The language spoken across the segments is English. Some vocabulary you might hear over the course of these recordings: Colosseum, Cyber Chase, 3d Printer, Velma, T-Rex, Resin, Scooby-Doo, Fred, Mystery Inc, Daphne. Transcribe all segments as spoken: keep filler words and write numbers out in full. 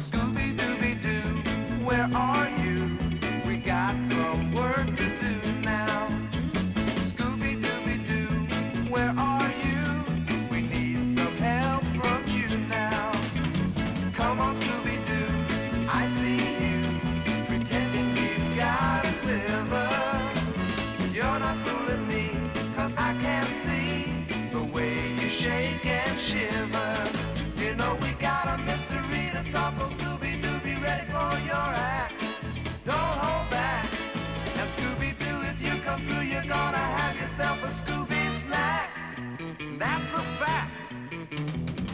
Scooby-Dooby-Doo, where are you? We got some work to do now. Scooby-Dooby-Doo, where are you? We need some help from you now. Come on, Scooby-Doo, I see you, pretending you've got a sliver. You're not fooling me, cause I can see the way you shake and shiver. You know we got a mystery to solve, so Scooby-Doo, be ready for your act. Don't hold back. And Scooby-Doo, if you come through, you're gonna have yourself a Scooby snack. That's a fact.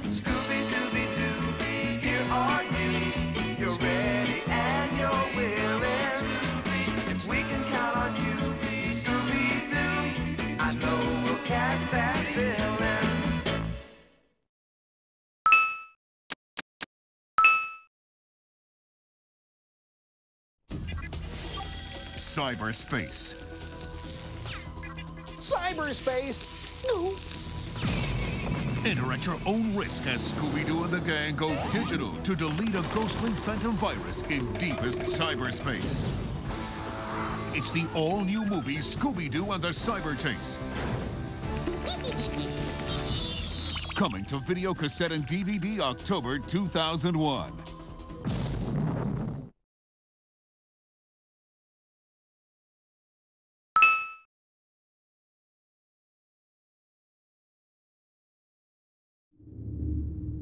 Scooby-Dooby-Doo, here are you. You're ready and you're willing. If we can count on you, Scooby-Doo, I know we'll catch that bill. Cyberspace. Cyberspace? No. Enter at your own risk as Scooby-Doo and the gang go digital to delete a ghostly phantom virus in deepest cyberspace. It's the all-new movie Scooby-Doo and the Cyber Chase. Coming to video cassette and D V D October two thousand one.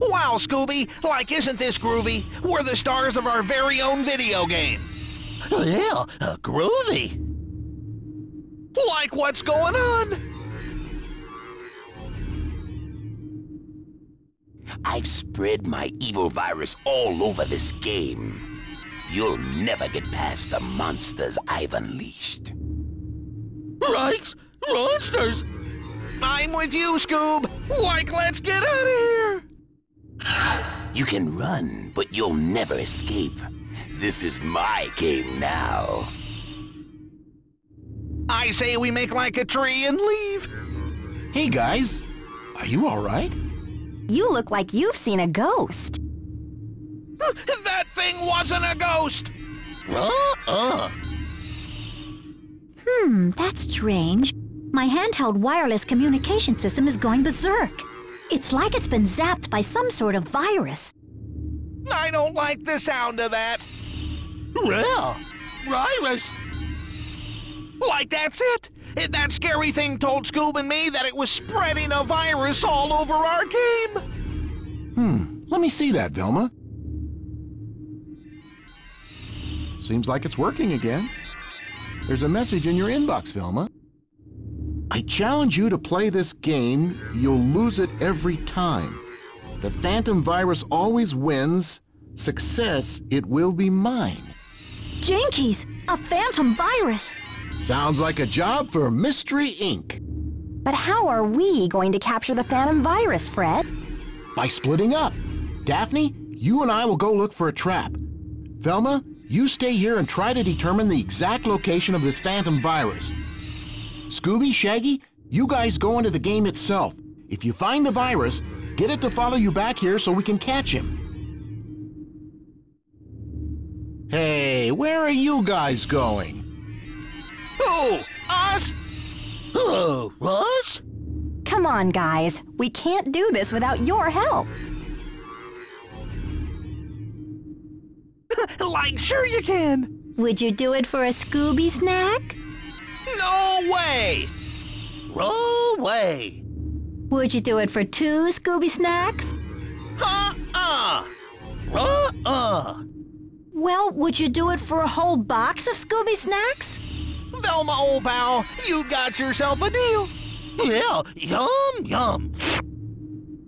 Wow, Scooby! Like, isn't this groovy? We're the stars of our very own video game. Yeah, uh, groovy. Like, what's going on? I've spread my evil virus all over this game. You'll never get past the monsters I've unleashed. Rikes! Monsters! I'm with you, Scoob! Like, let's get out of here! You can run, but you'll never escape. This is my game now. I say we make like a tree and leave. Hey guys, are you all right? You look like you've seen a ghost. That thing wasn't a ghost! Uh-uh. Hmm, that's strange. My handheld wireless communication system is going berserk. It's like it's been zapped by some sort of virus. I don't like the sound of that. Well, virus. Like, that's it. it. That scary thing told Scoob and me that it was spreading a virus all over our game. Hmm. Let me see that, Velma. Seems like it's working again. There's a message in your inbox, Velma. I challenge you to play this game. You'll lose it every time. The phantom virus always wins. Success, it will be mine. Jinkies, a phantom virus. Sounds like a job for Mystery Incorporated. But how are we going to capture the phantom virus, Fred? By splitting up. Daphne, you and I will go look for a trap. Velma, you stay here and try to determine the exact location of this phantom virus. Scooby, Shaggy, you guys go into the game itself. If you find the virus, get it to follow you back here so we can catch him. Hey, where are you guys going? Who? Us? Oh, us? Come on, guys. We can't do this without your help. Like, sure you can. Would you do it for a Scooby snack? No way! Roll away! Would you do it for two Scooby snacks? Uh-uh! Uh-uh! Well, would you do it for a whole box of Scooby snacks? Velma, old pal, you got yourself a deal! Yeah, yum, yum!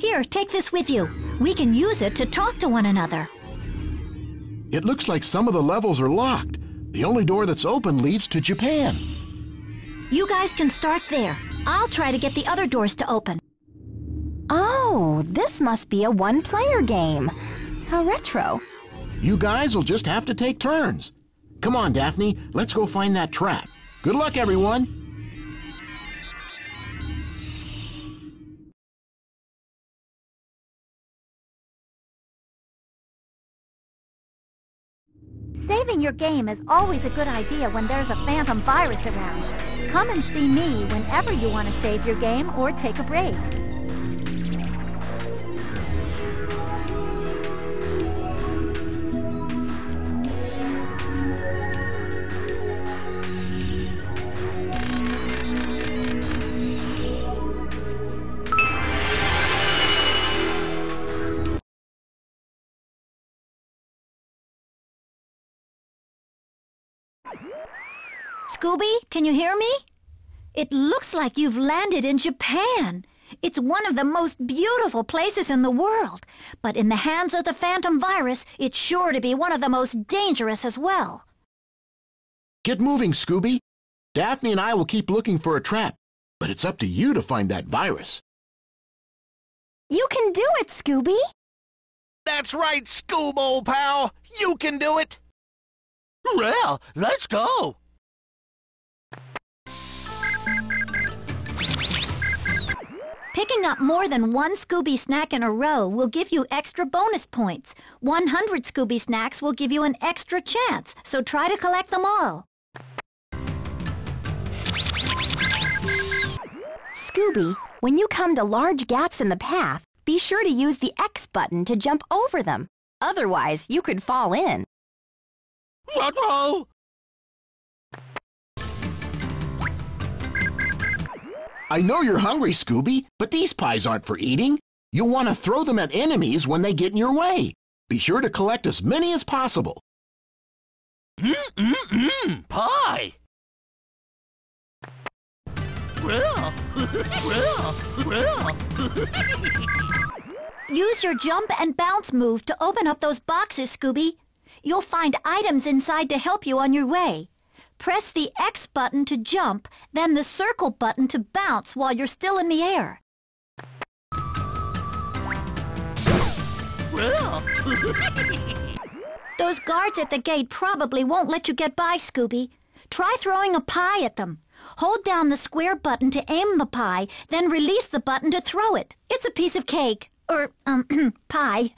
Here, take this with you. We can use it to talk to one another. It looks like some of the levels are locked. The only door that's open leads to Japan. You guys can start there. I'll try to get the other doors to open. Oh, this must be a one-player game. How retro. You guys will just have to take turns. Come on, Daphne. Let's go find that trap. Good luck, everyone. Saving your game is always a good idea when there's a phantom virus around. Come and see me whenever you want to save your game or take a break. Scooby, can you hear me? It looks like you've landed in Japan. It's one of the most beautiful places in the world. But in the hands of the phantom virus, it's sure to be one of the most dangerous as well. Get moving, Scooby. Daphne and I will keep looking for a trap, but it's up to you to find that virus. You can do it, Scooby. That's right, Scoob, old pal. You can do it. Well, let's go. Picking up more than one Scooby snack in a row will give you extra bonus points. one hundred Scooby snacks will give you an extra chance, so try to collect them all. Scooby, when you come to large gaps in the path, be sure to use the X button to jump over them. Otherwise, you could fall in. What-ho! I know you're hungry, Scooby, but these pies aren't for eating. You'll want to throw them at enemies when they get in your way. Be sure to collect as many as possible. Mm-mm-mm, pie! Well, well, well. Use your jump and bounce move to open up those boxes, Scooby. You'll find items inside to help you on your way. Press the X button to jump, then the circle button to bounce while you're still in the air. Well. Those guards at the gate probably won't let you get by, Scooby. Try throwing a pie at them. Hold down the square button to aim the pie, then release the button to throw it. It's a piece of cake, or, um, pie.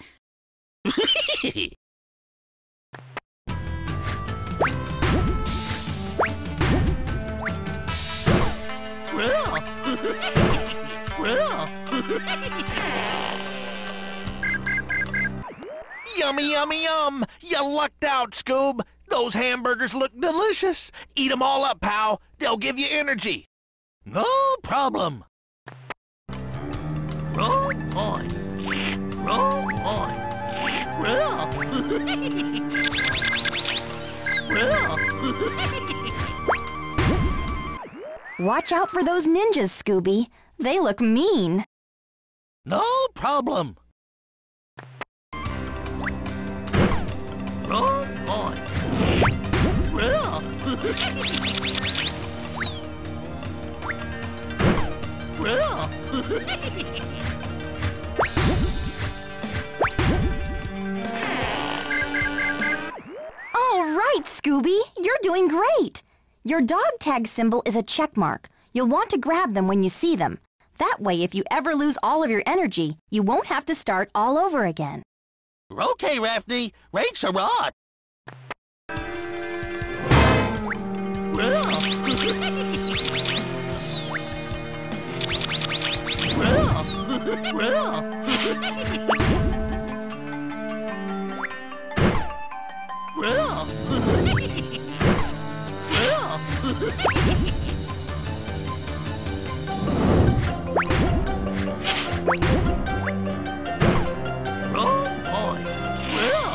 Yummy, yummy, yum! You lucked out, Scoob. Those hamburgers look delicious. Eat them all up, pal. They'll give you energy. No problem. Roll on. Roll on. Roll. Roll. Watch out for those ninjas, Scooby. They look mean. No problem. Roll on. Roll. Roll. All right, Scooby, you're doing great. Your dog tag symbol is a check mark. You'll want to grab them when you see them. That way, if you ever lose all of your energy, you won't have to start all over again. Okay, Rafty. Rakes are on. Roll on. Well. Well. Well. Roll on. Well.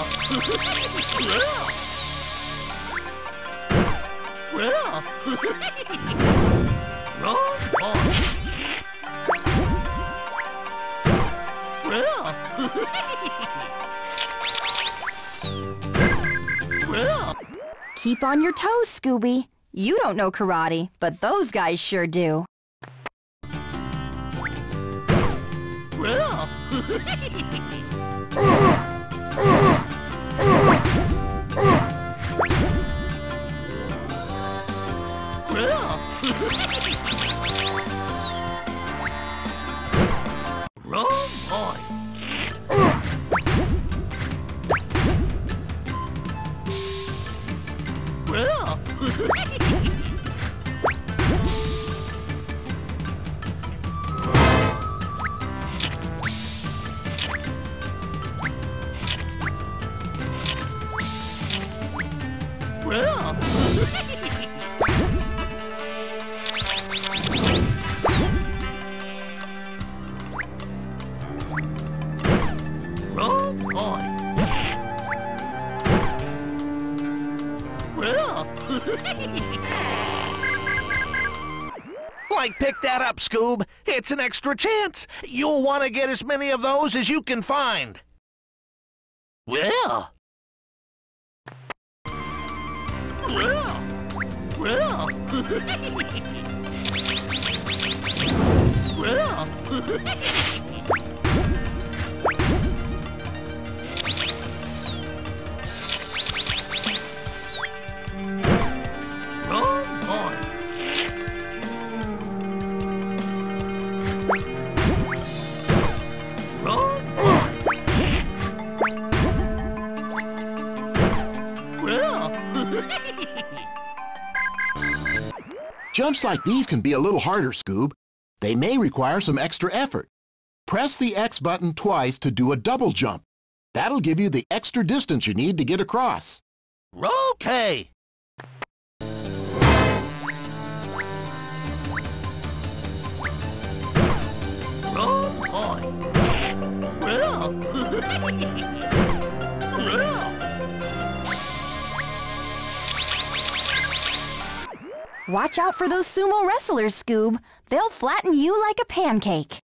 Well. Keep on your toes, Scooby. You don't know karate, but those guys sure do. Roll on. Like, pick that up, Scoob. It's an extra chance. You'll want to get as many of those as you can find. Well. Well. Well. Well. Jumps like these can be a little harder, Scoob. They may require some extra effort. Press the X button twice to do a double jump. That'll give you the extra distance you need to get across. Okay. Watch out for those sumo wrestlers, Scoob. They'll flatten you like a pancake.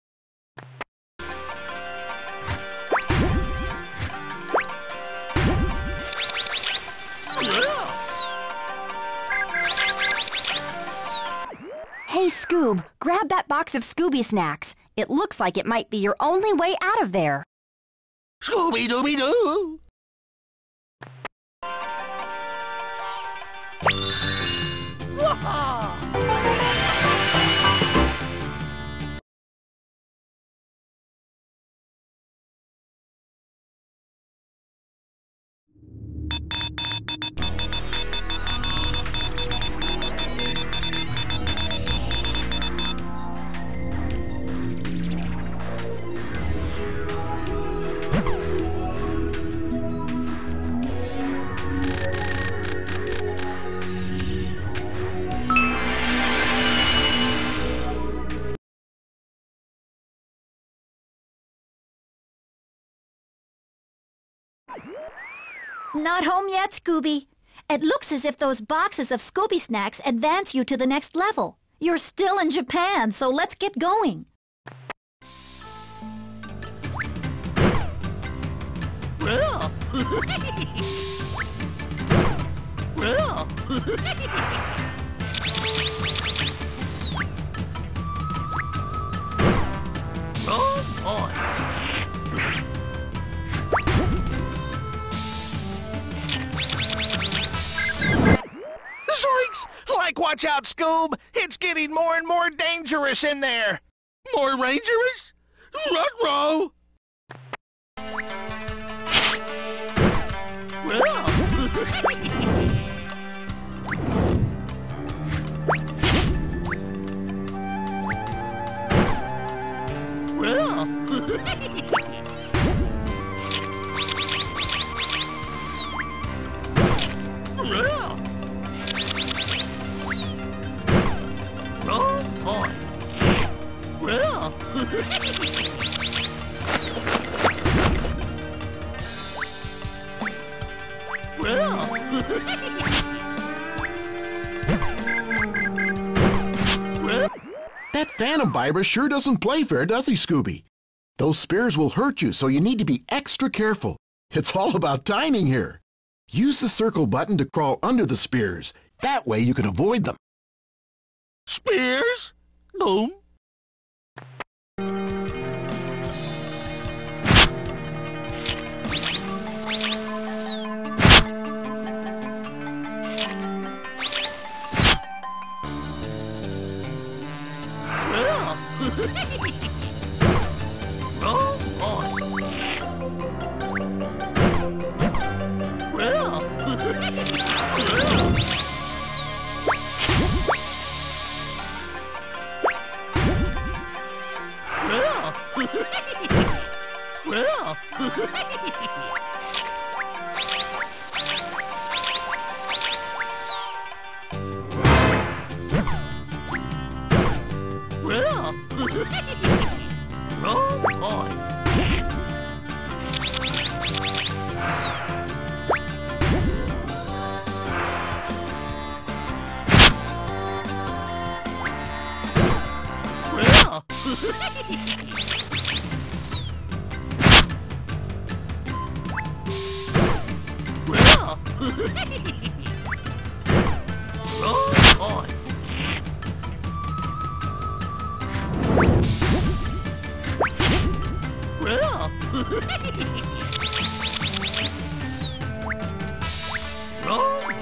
Hey, Scoob, grab that box of Scooby snacks. It looks like it might be your only way out of there. Scooby-Dooby-Doo! Not home yet, Scooby. It looks as if those boxes of Scooby snacks advance you to the next level. You're still in Japan, so let's get going. Well. Well. Oh boy. Zoinks! Like, watch out, Scoob! It's getting more and more dangerous in there! More dangerous? Ruh-roh! That Phantom Virus sure doesn't play fair, does he, Scooby? Those spears will hurt you, so you need to be extra careful. It's all about timing here. Use the circle button to crawl under the spears. That way you can avoid them. Spears? Boom. Oh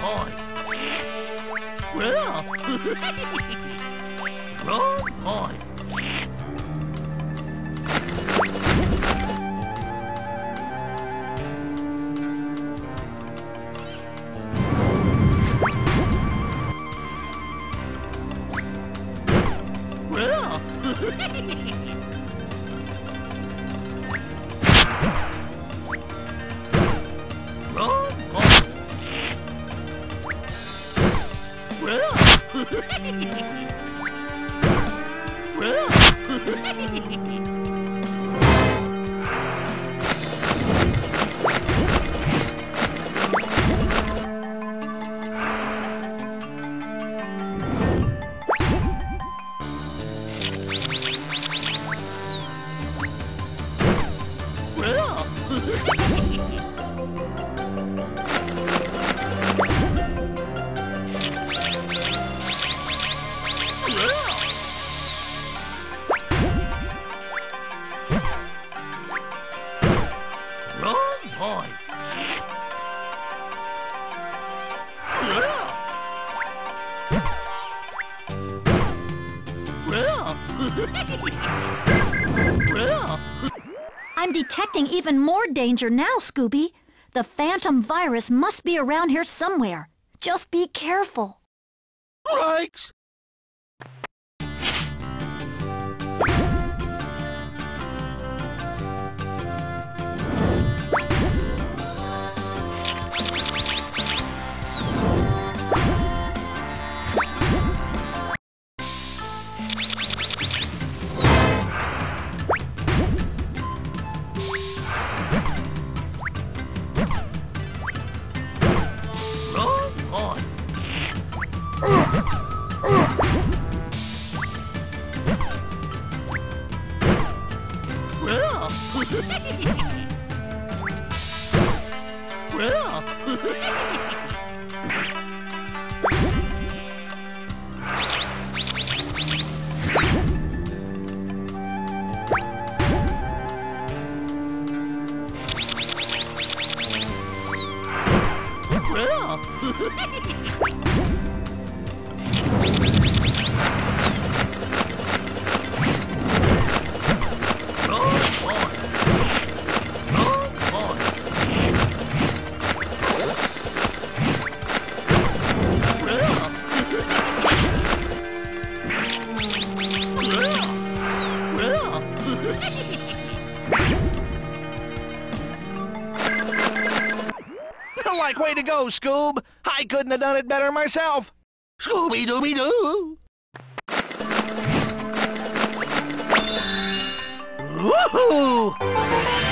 boy. Well. Oh boy. I'm detecting even more danger now, Scooby. The phantom virus must be around here somewhere. Just be careful. Yikes! Way to go, Scoob! I couldn't have done it better myself! Scooby-Dooby-Doo! Woohoo!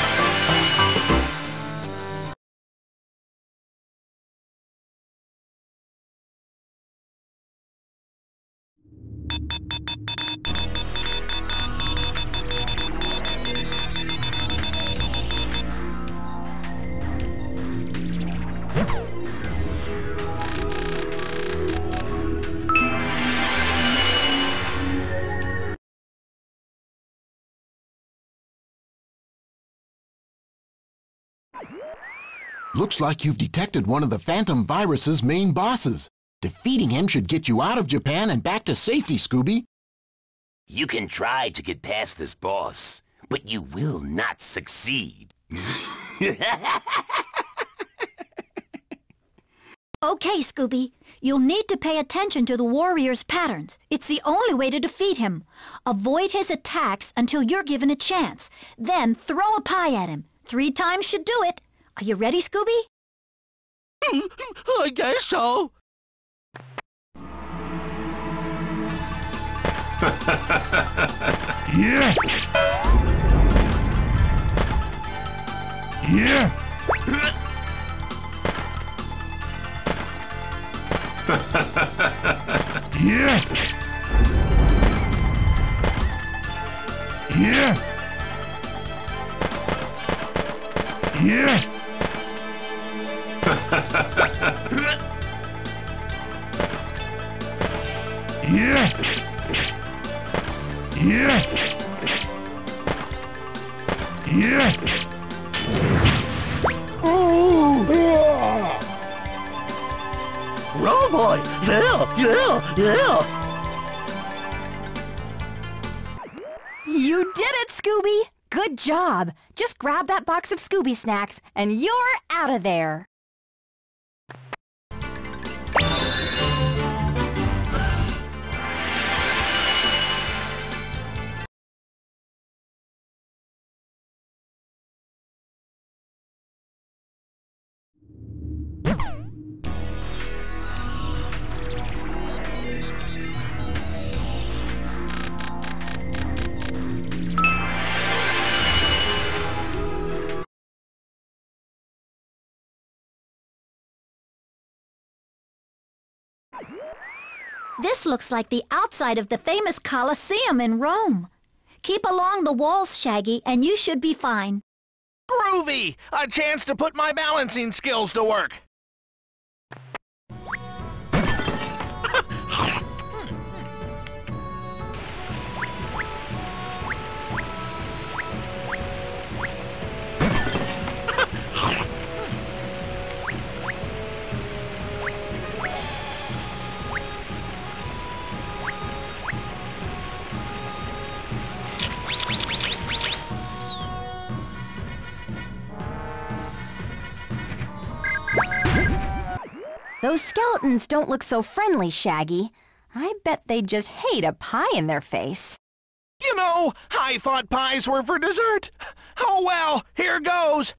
Looks like you've detected one of the Phantom Virus's main bosses. Defeating him should get you out of Japan and back to safety, Scooby. You can try to get past this boss, but you will not succeed. Okay, Scooby. You'll need to pay attention to the warrior's patterns. It's the only way to defeat him. Avoid his attacks until you're given a chance. Then throw a pie at him. Three times should do it. Are you ready, Scooby? I guess so. Yeah. Yeah. Yeah. Yeah. Yeah. Yeah. Yeah. Yeah. boy! Yeah, yeah, yeah! You did it, Scooby! Good job! Just grab that box of Scooby snacks, and you're out of there! This looks like the outside of the famous Colosseum in Rome. Keep along the walls, Shaggy, and you should be fine. Groovy! A chance to put my balancing skills to work. Those skeletons don't look so friendly, Shaggy. I bet they just hate a pie in their face. You know, I thought pies were for dessert. Oh well, here goes.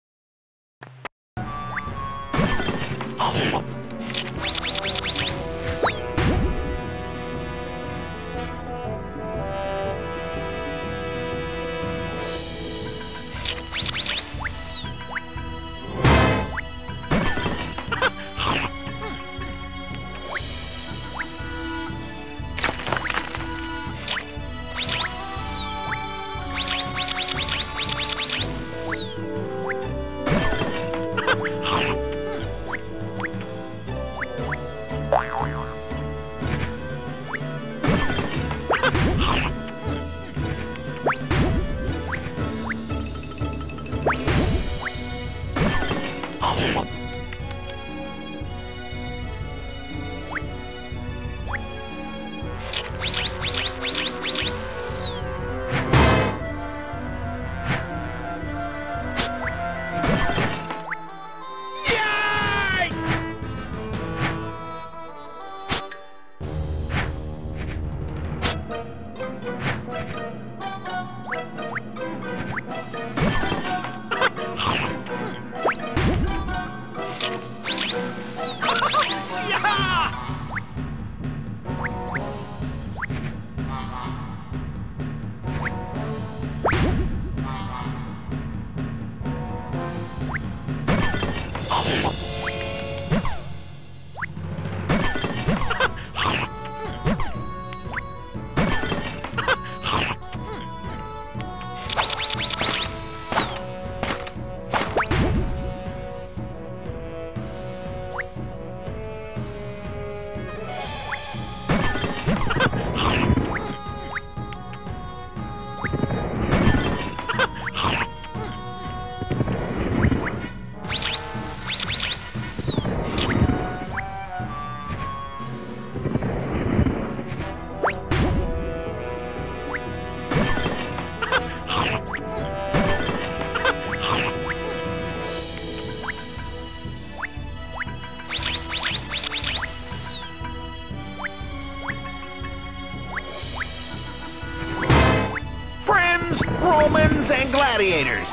Gladiators,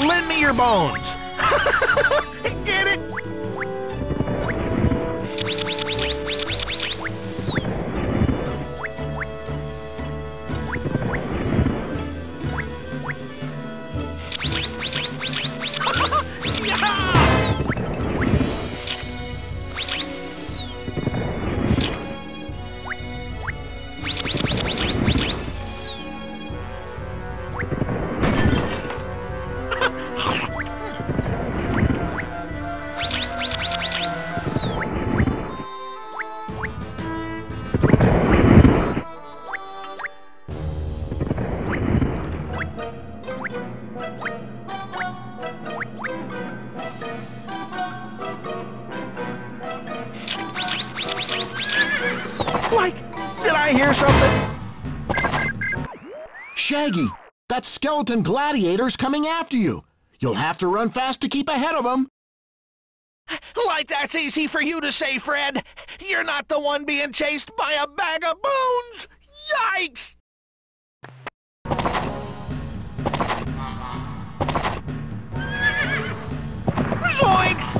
lend me your bones. Get it? I hear something? Shaggy, that skeleton gladiator's coming after you. You'll have to run fast to keep ahead of him. Like that's easy for you to say, Fred. You're not the one being chased by a bag of bones. Yikes! Boinks!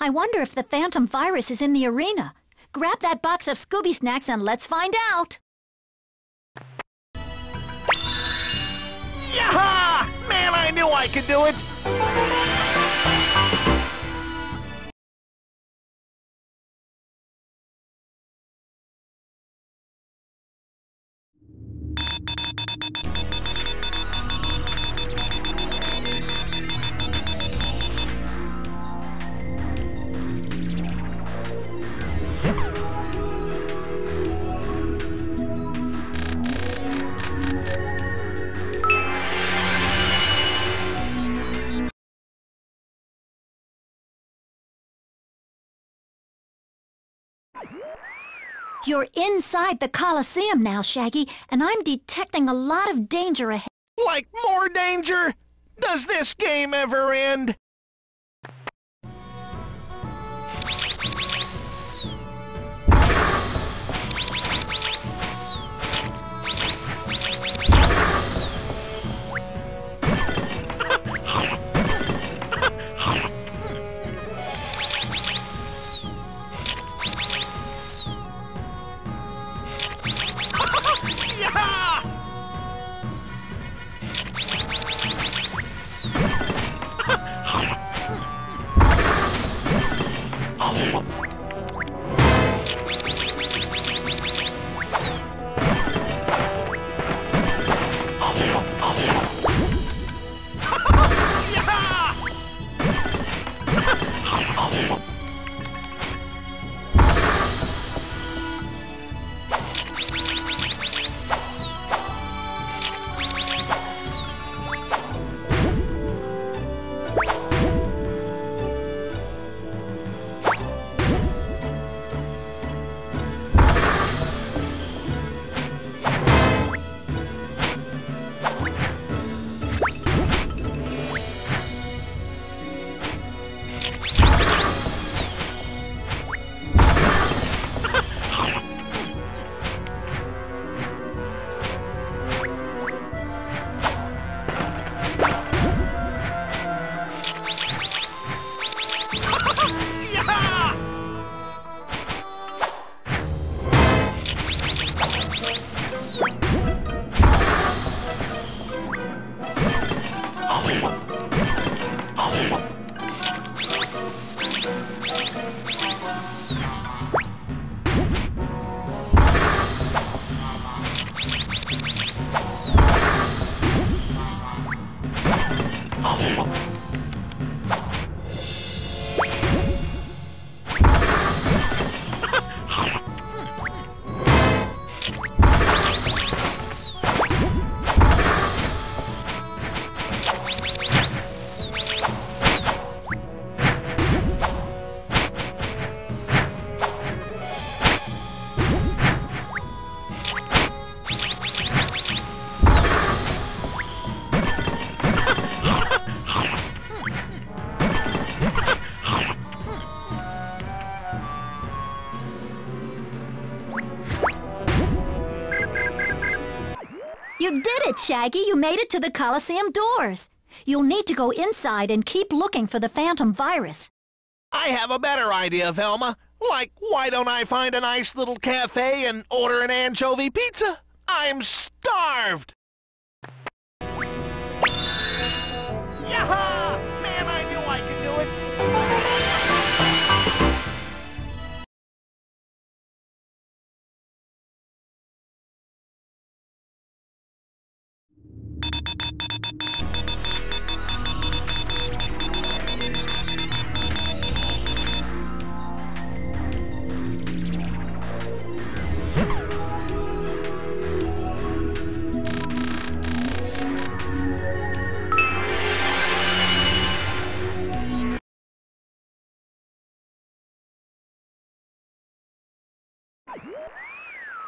I wonder if the phantom virus is in the arena. Grab that box of Scooby snacks and let's find out. Yaha! Man, I knew I could do it. You're inside the Colosseum now, Shaggy, and I'm detecting a lot of danger ahead. Like more danger? Does this game ever end? Shaggy, you made it to the Colosseum doors. You'll need to go inside and keep looking for the phantom virus. I have a better idea, Velma. Like, why don't I find a nice little cafe and order an anchovy pizza? I'm starved! Yaha! Man, I knew I could do it!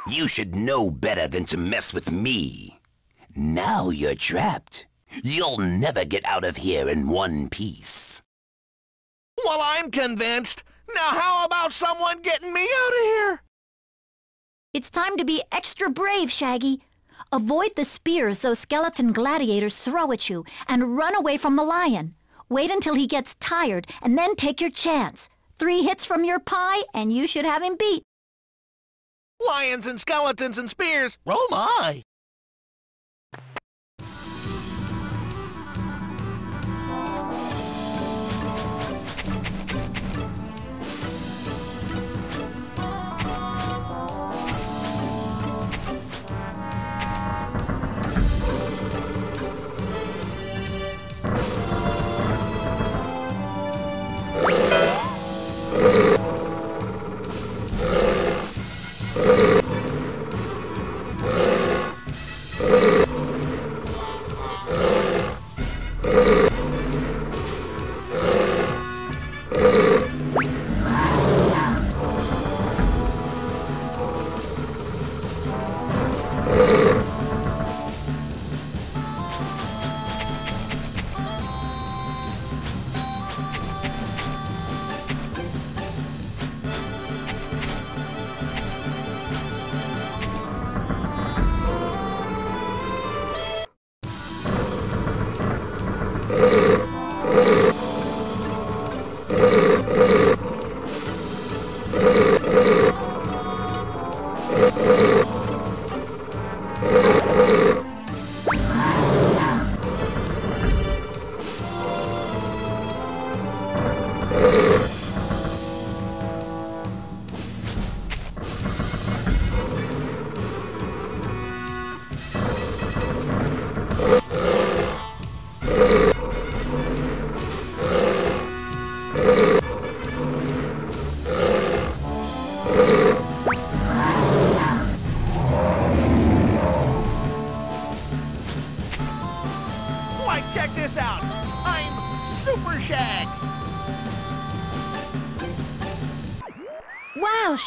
You should know better than to mess with me. Now you're trapped. You'll never get out of here in one piece. Well, I'm convinced. Now how about someone getting me out of here? It's time to be extra brave, Shaggy. Avoid the spears those skeleton gladiators throw at you and run away from the lion. Wait until he gets tired and then take your chance. Three hits from your pie and you should have him beat. Lions and skeletons and spears. Oh my!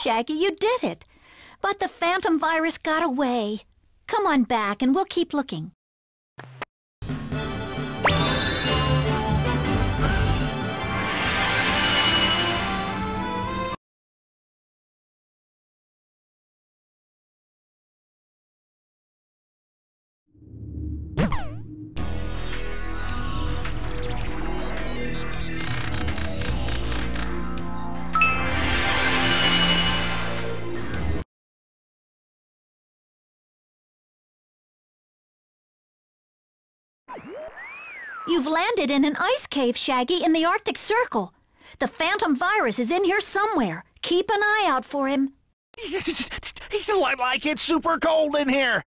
Shaggy, you did it. But the phantom virus got away. Come on back and we'll keep looking. You've landed in an ice cave, Shaggy, in the Arctic Circle. The phantom virus is in here somewhere. Keep an eye out for him. Like it's super cold in here.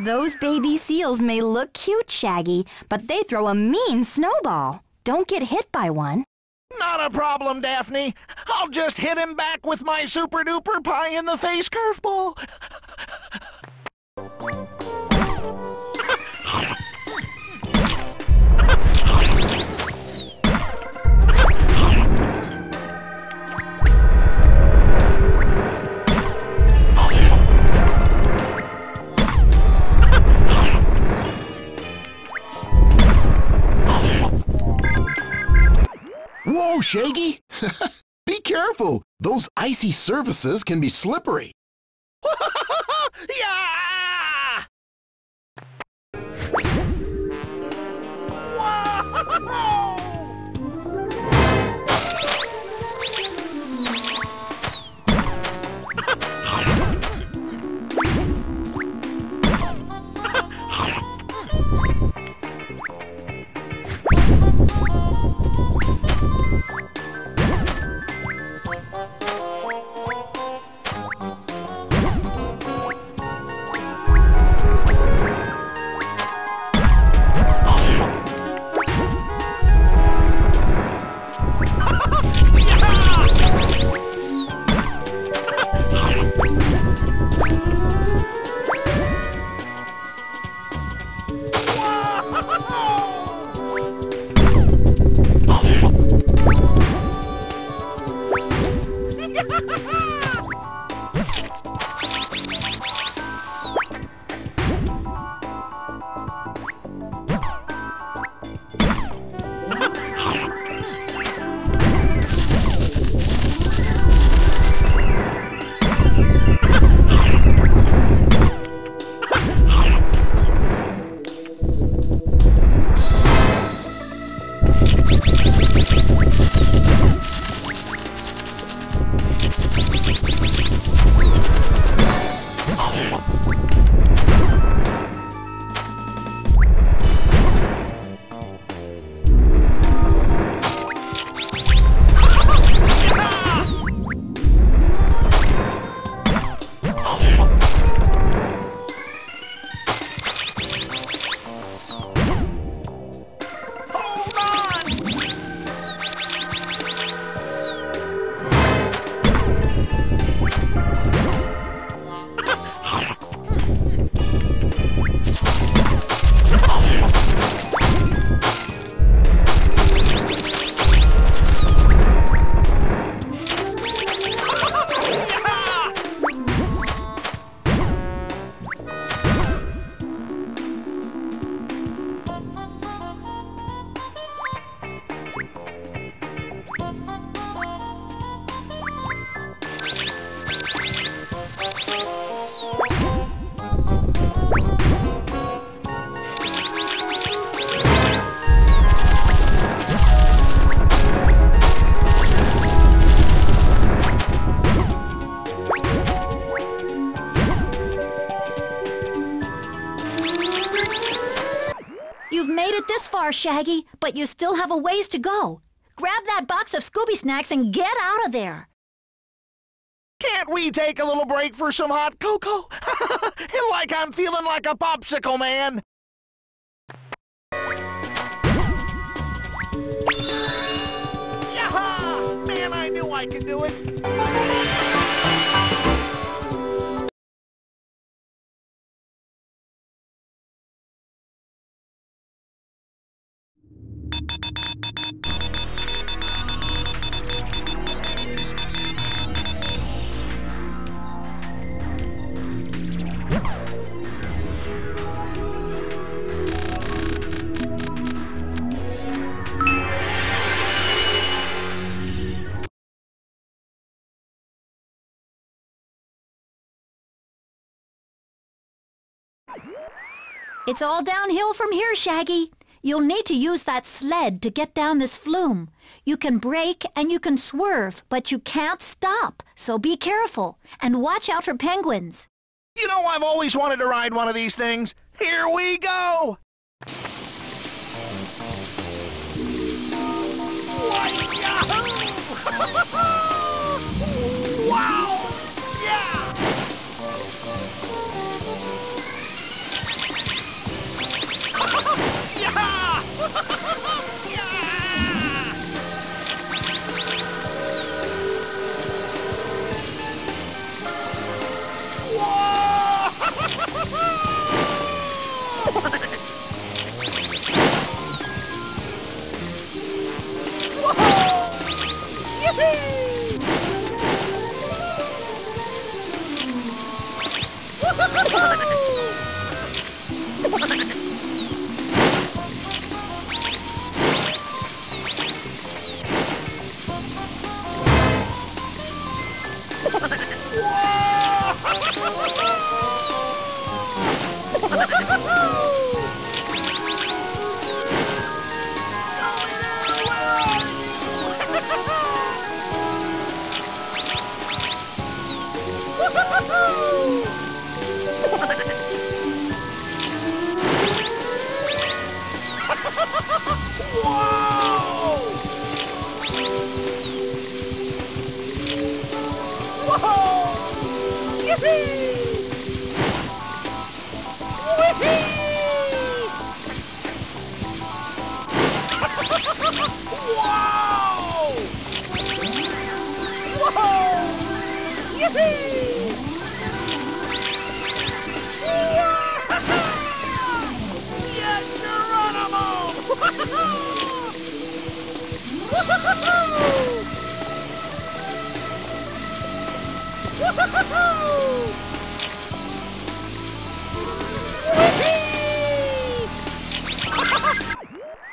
Those baby seals may look cute, Shaggy, but they throw a mean snowball. Don't get hit by one. Not a problem, Daphne. I'll just hit him back with my super-duper pie-in-the-face curveball. Whoa, Shaggy! Be careful. Those icy surfaces can be slippery. Yeah! Whoa! Shaggy, but you still have a ways to go. Grab that box of Scooby snacks and get out of there. Can't we take a little break for some hot cocoa? Like I'm feeling like a popsicle man. Yaha! Man, I knew I could do it. It's all downhill from here, Shaggy. You'll need to use that sled to get down this flume. You can brake and you can swerve, but you can't stop. So be careful and watch out for penguins. You know, I've always wanted to ride one of these things. Here we go! Wow! Whoa! Yippee!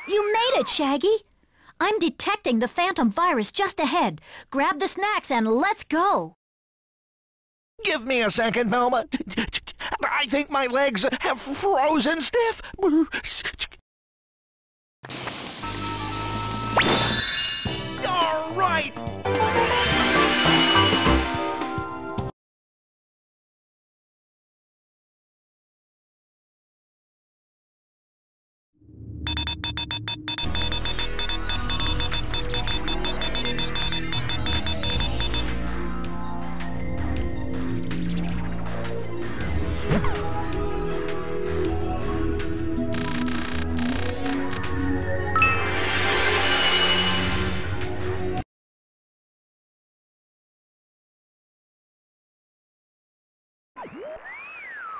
You made it, Shaggy. I'm detecting the phantom virus just ahead. Grab the snacks and let's go. Give me a second, Velma. I think my legs have frozen stiff. All right.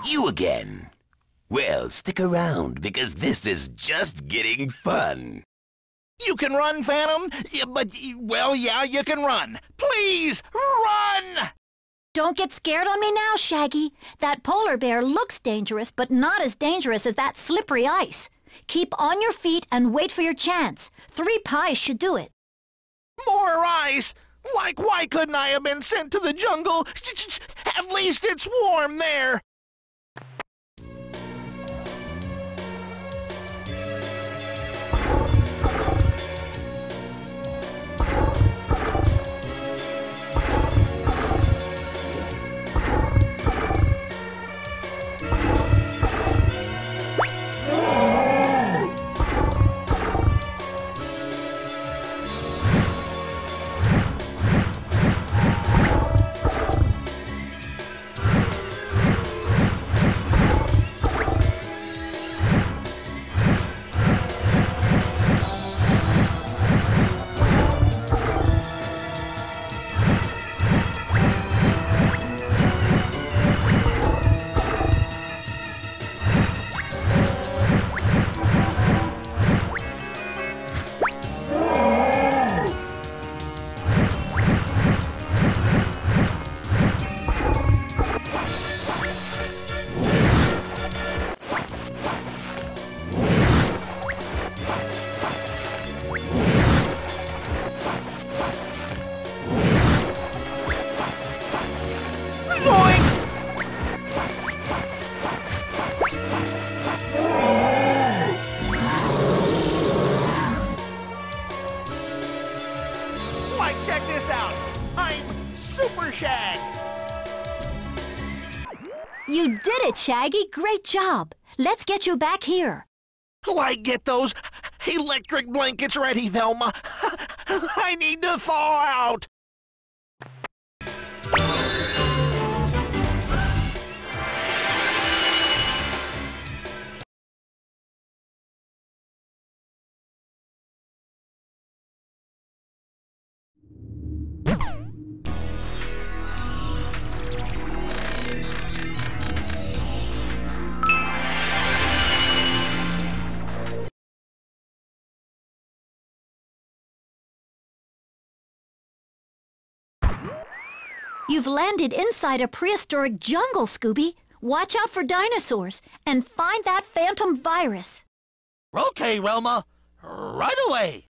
You again. Well, stick around, because this is just getting fun. You can run, Phantom, but, well, yeah, you can run. Please, run! Don't get scared on me now, Shaggy. That polar bear looks dangerous, but not as dangerous as that slippery ice. Keep on your feet and wait for your chance. Three pies should do it. More ice? Like, why couldn't I have been sent to the jungle? At least it's warm there. You did it, Shaggy. Great job. Let's get you back here. Like, get those electric blankets ready, Velma. I need to thaw out. You've landed inside a prehistoric jungle, Scooby. Watch out for dinosaurs and find that phantom virus. Okay, Velma. Right away.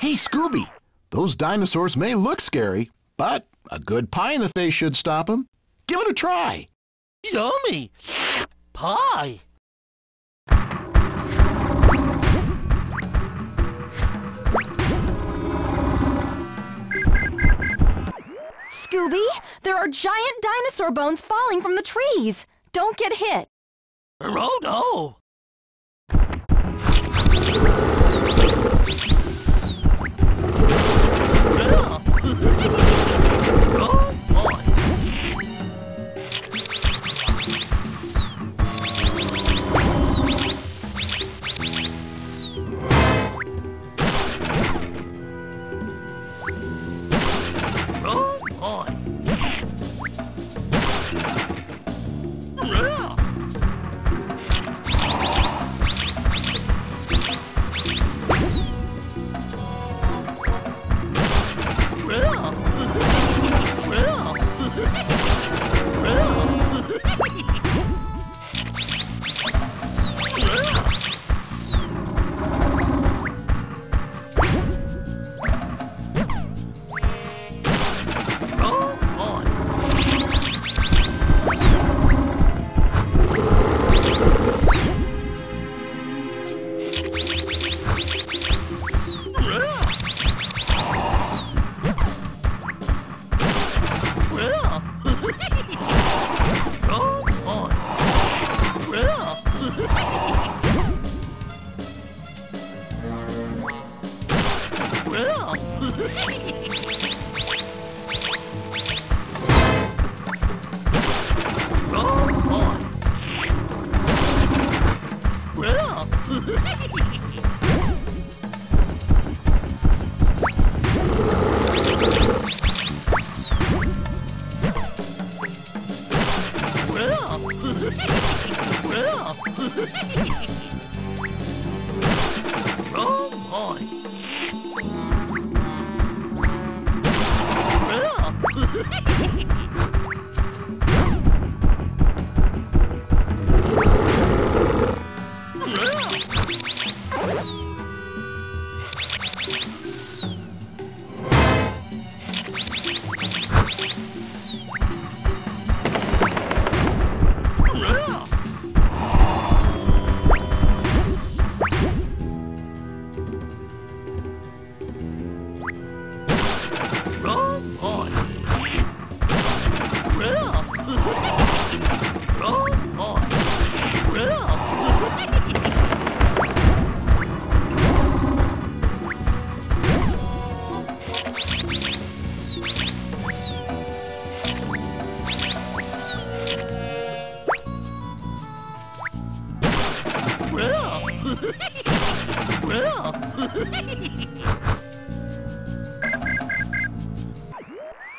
Hey, Scooby. Those dinosaurs may look scary, but a good pie in the face should stop them. Give it a try. Yummy! Pie! Scooby, there are giant dinosaur bones falling from the trees. Don't get hit. Oh, no!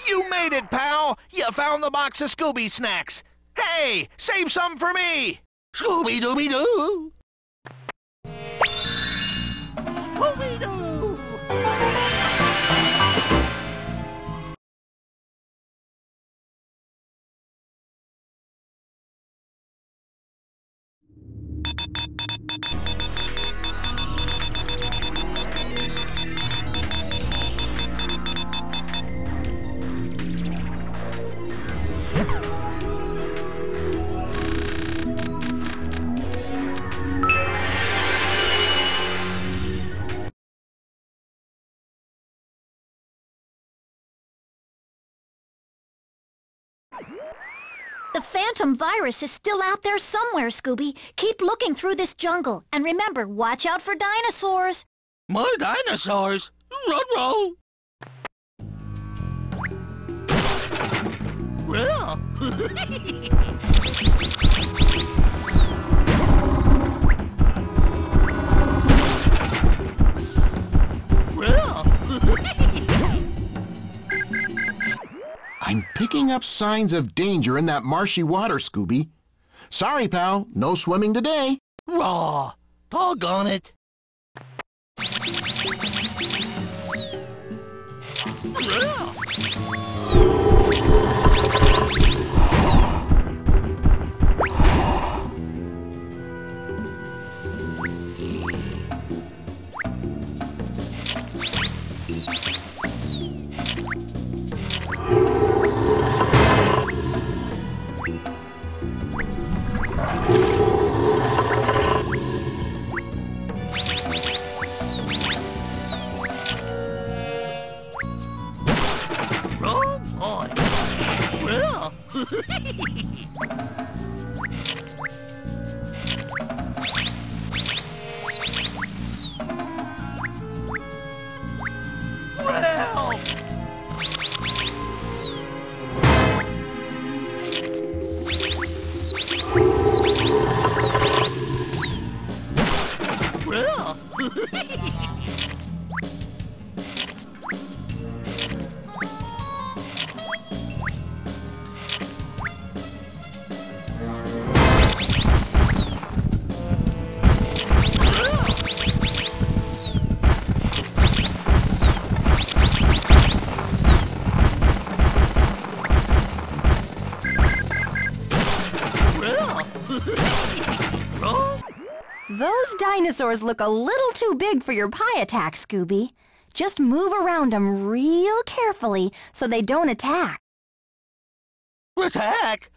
You made it, pal! You found the box of Scooby snacks! Hey, save some for me! Scooby-Dooby-Doo! Scooby-Doo! The phantom virus is still out there somewhere, Scooby. Keep looking through this jungle. And remember, watch out for dinosaurs. More dinosaurs? Ruh-roh! I'm picking up signs of danger in that marshy water, Scooby. Sorry, pal, no swimming today. Raw! Doggone it! cool. Well. Well. Those dinosaurs look a little too big for your pie attack, Scooby. Just move around them real carefully so they don't attack. Attack?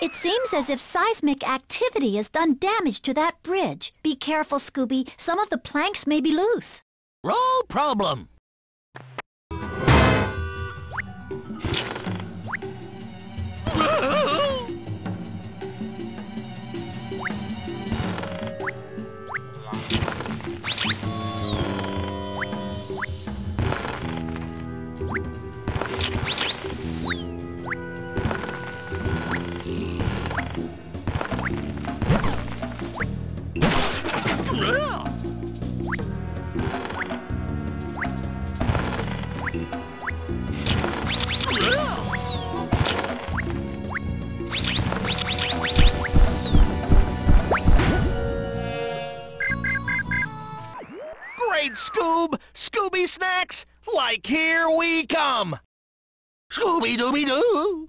It seems as if seismic activity has done damage to that bridge. Be careful, Scooby. Some of the planks may be loose. Roll problem. Scoob, Scooby snacks, like here we come. Scooby Dooby Doo.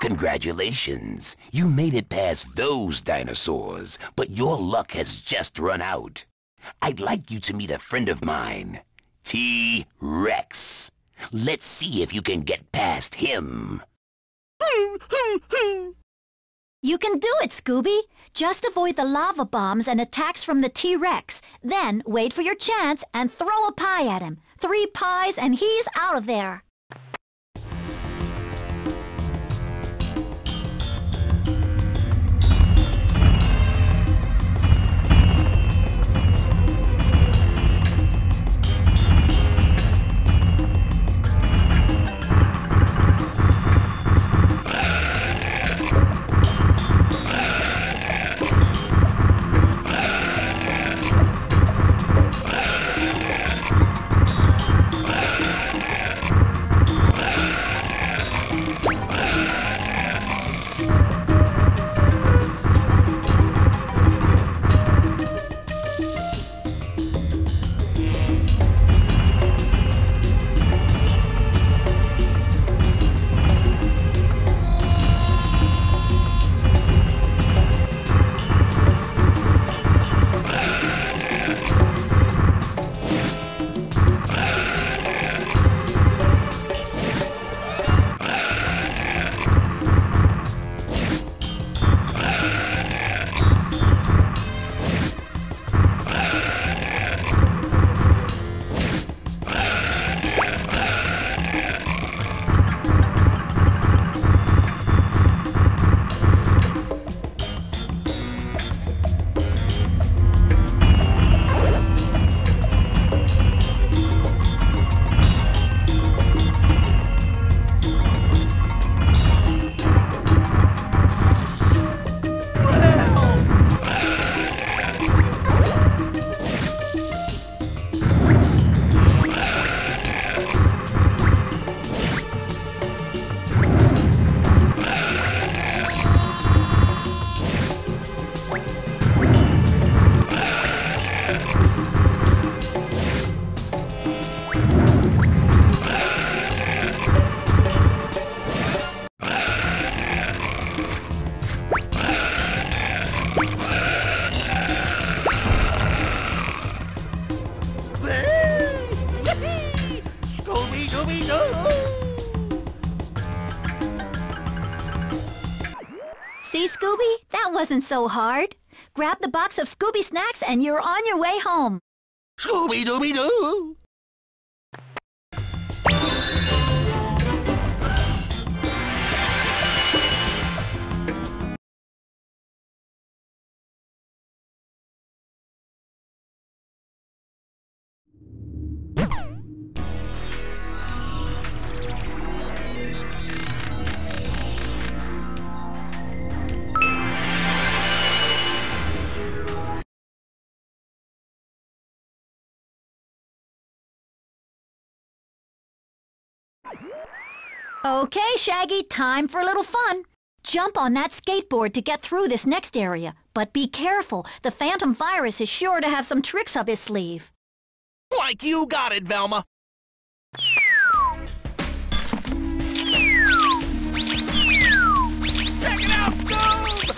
Congratulations, you made it past those dinosaurs, but your luck has just run out. I'd like you to meet a friend of mine, T-Rex. Let's see if you can get past him. You can do it, Scooby. Just avoid the lava bombs and attacks from the T-Rex. Then wait for your chance and throw a pie at him. Three pies and he's out of there. See, Scooby? That wasn't so hard. Grab the box of Scooby snacks and you're on your way home. Scooby-Dooby-Doo! Okay, Shaggy, time for a little fun. Jump on that skateboard to get through this next area. But be careful, the Phantom Virus is sure to have some tricks up his sleeve. Like you got it, Velma. Check it out, Scoob!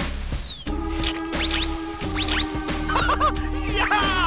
Yeah!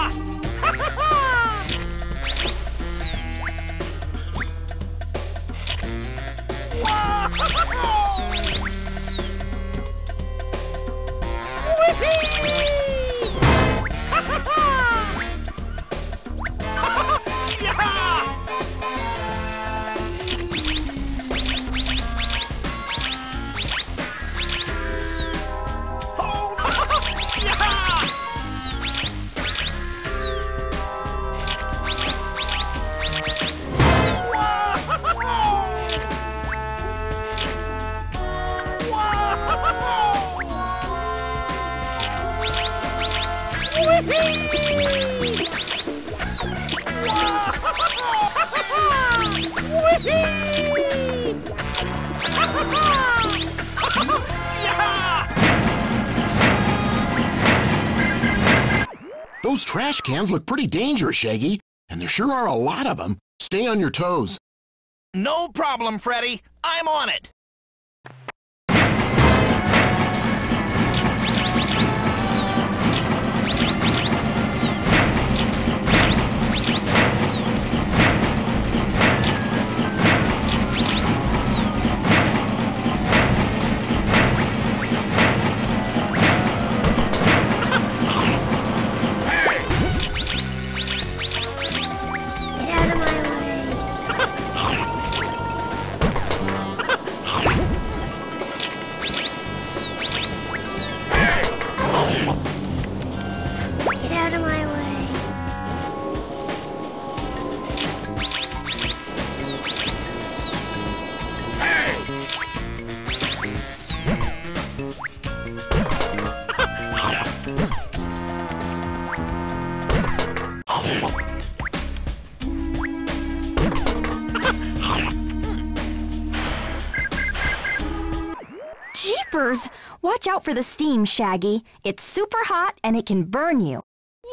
Those trash cans look pretty dangerous, Shaggy, and there sure are a lot of them. Stay on your toes. No problem, Freddy. I'm on it. Watch out for the steam, Shaggy. It's super hot and it can burn you.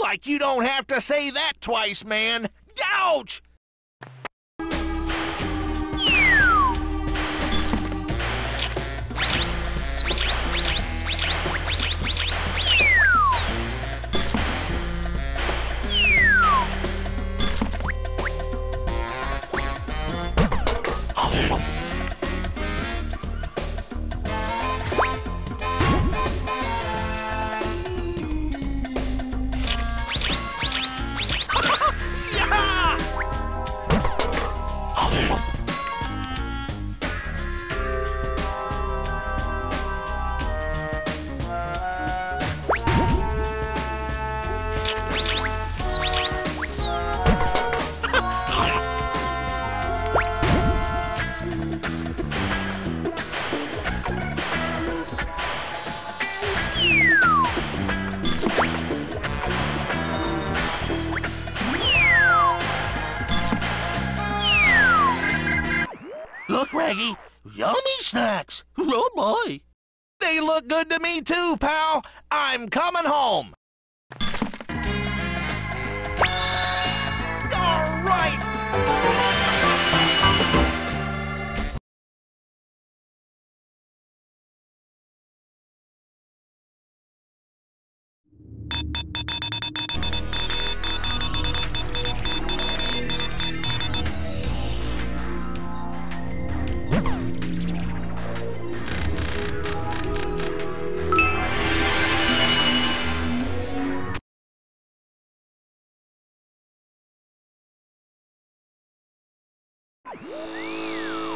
Like you don't have to say that twice, man. Ouch! Yummy snacks! Oh boy! They look good to me too, pal! I'm coming home! Alright!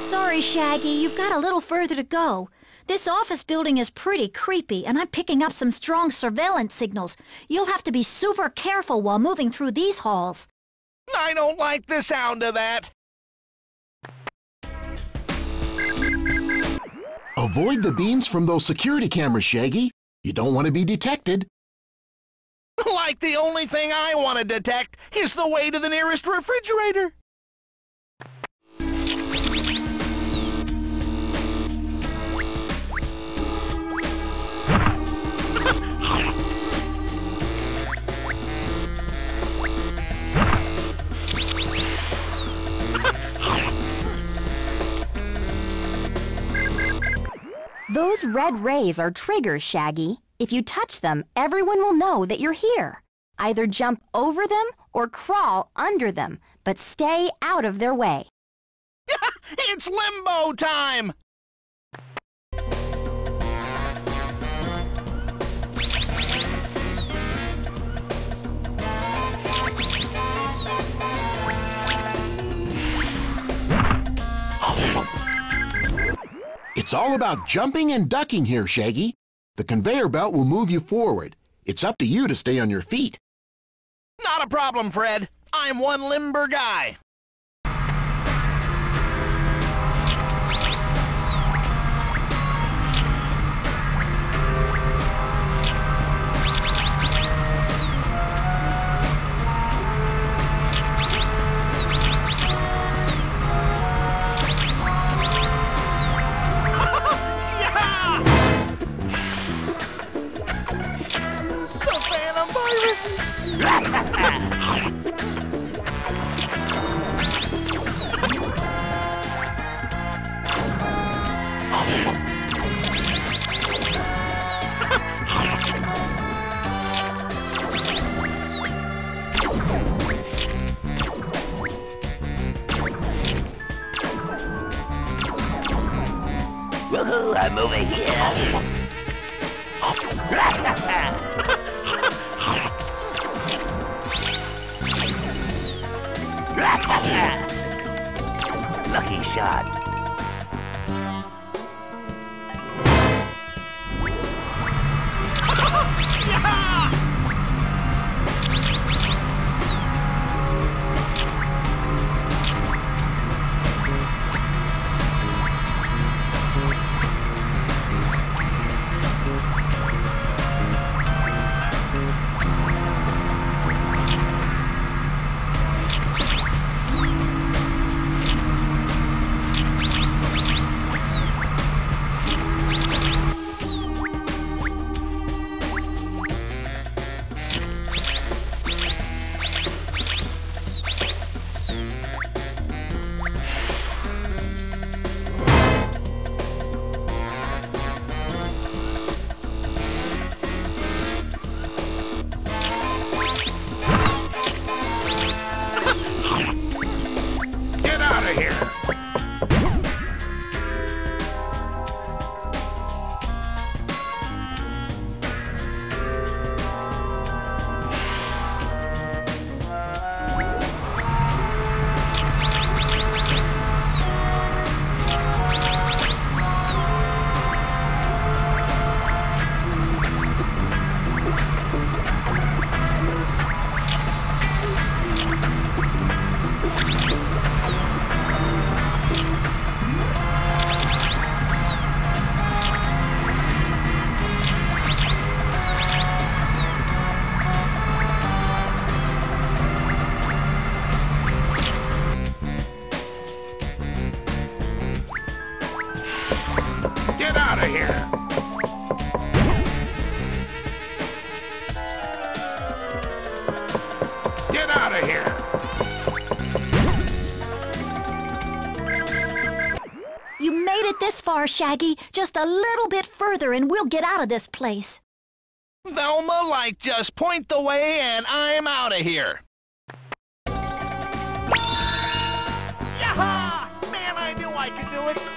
Sorry, Shaggy, you've got a little further to go. This office building is pretty creepy, and I'm picking up some strong surveillance signals. You'll have to be super careful while moving through these halls. I don't like the sound of that. Avoid the beams from those security cameras, Shaggy. You don't want to be detected. Like the only thing I want to detect is the way to the nearest refrigerator. Those red rays are triggers, Shaggy. If you touch them, everyone will know that you're here. Either jump over them or crawl under them, but stay out of their way. It's limbo time! It's all about jumping and ducking here, Shaggy. The conveyor belt will move you forward. It's up to you to stay on your feet. Not a problem, Fred. I'm one limber guy. Woohoo, I'm over here. Lucky shot. Shaggy, just a little bit further and we'll get out of this place. Velma, like, just point the way and I'm out of here. Yaha! Man, I knew I could do it.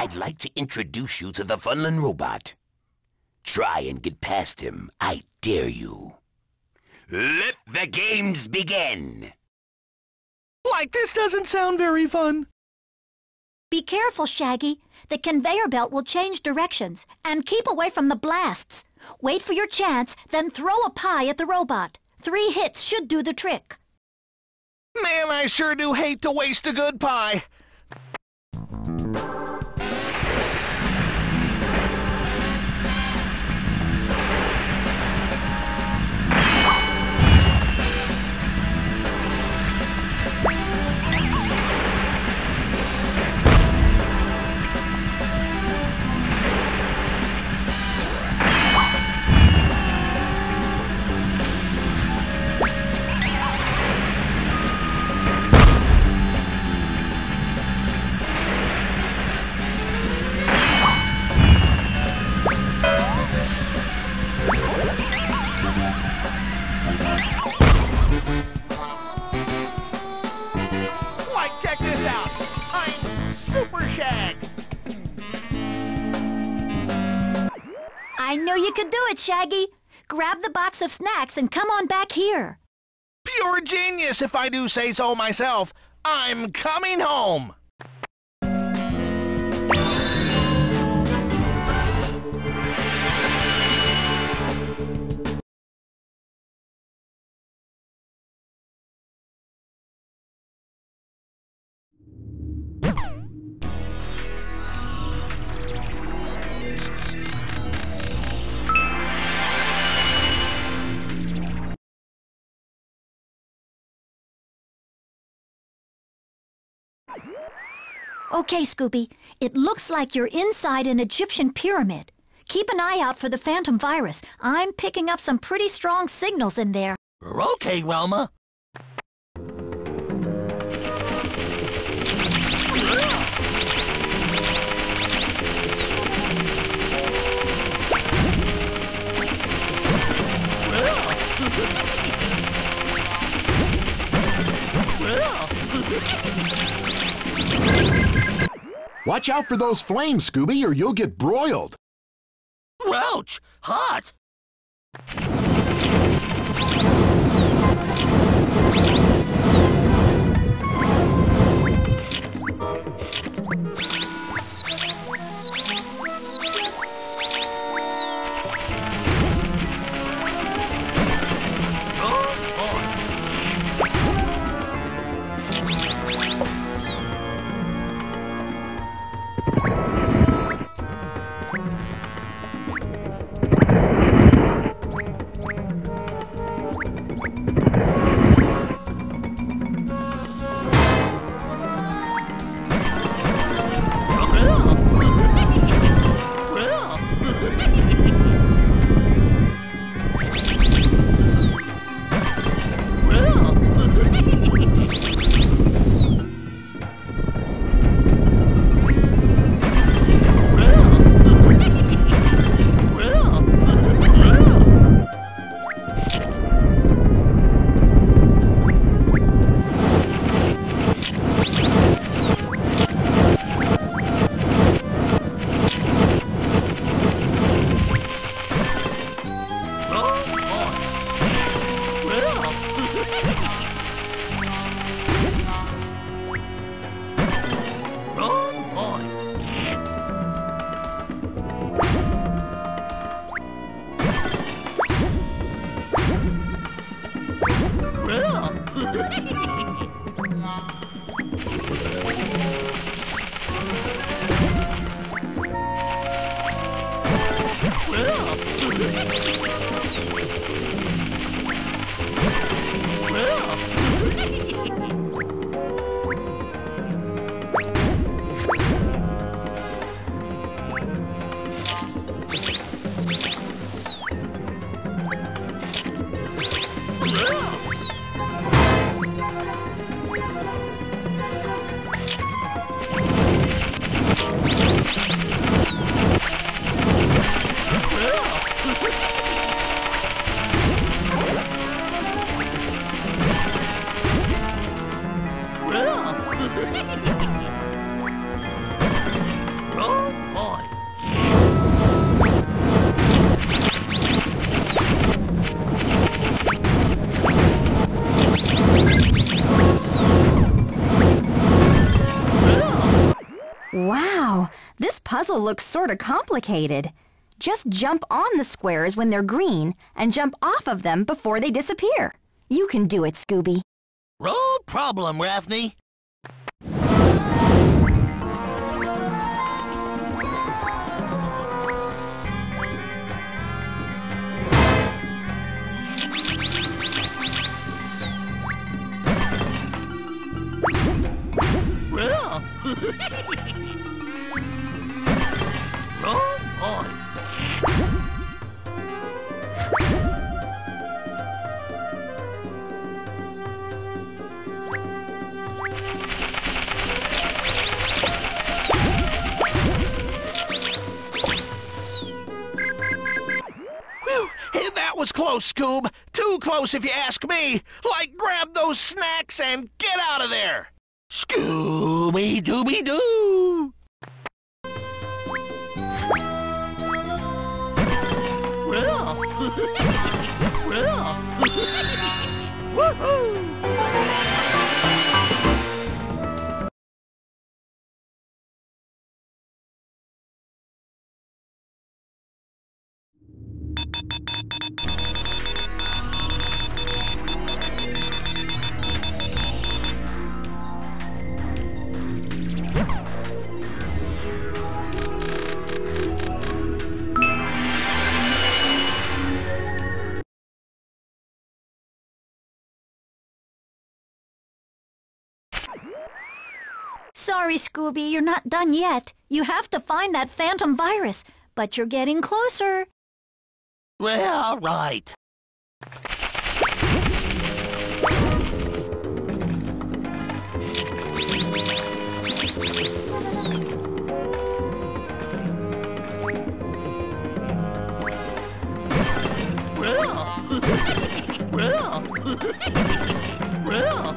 I'd like to introduce you to the Funland robot. Try and get past him. I dare you. Let the games begin! Like, this doesn't sound very fun. Be careful, Shaggy. The conveyor belt will change directions, and keep away from the blasts. Wait for your chance, then throw a pie at the robot. Three hits should do the trick. Man, I sure do hate to waste a good pie. I knew you could do it, Shaggy. Grab the box of snacks and come on back here. Pure genius, if I do say so myself. I'm coming home. Okay, Scooby. It looks like you're inside an Egyptian pyramid. Keep an eye out for the phantom virus. I'm picking up some pretty strong signals in there. Okay, Wilma. Watch out for those flames, Scooby, or you'll get broiled. Ouch! Hot! Wow, this puzzle looks sort of complicated. Just jump on the squares when they're green and jump off of them before they disappear. You can do it, Scooby. No problem, Raphne. Roll on. Whew, that was close, Scoob. Too close if you ask me. Like, grab those snacks and get out of there. Scooby-Dooby-Doo! Well, well, woohoo! Sorry, Scooby, you're not done yet. You have to find that phantom virus, but you're getting closer. Well, right. Well, well, well.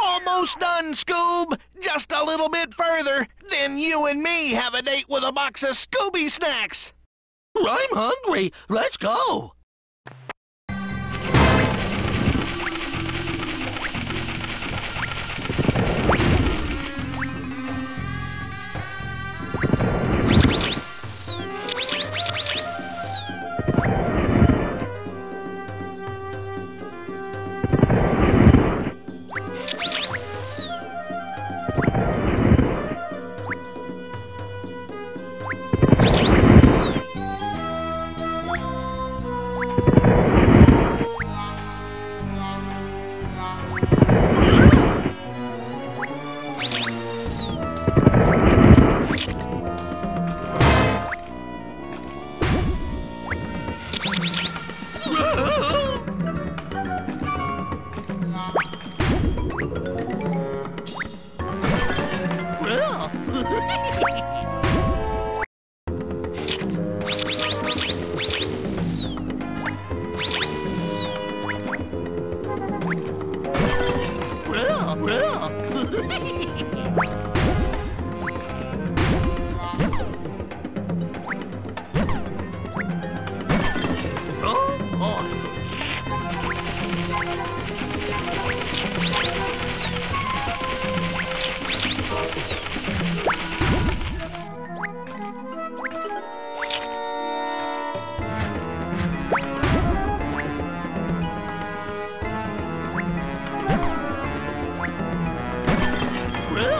Almost done, Scoob! Just a little bit further, then you and me have a date with a box of Scooby snacks! I'm hungry! Let's go! Really?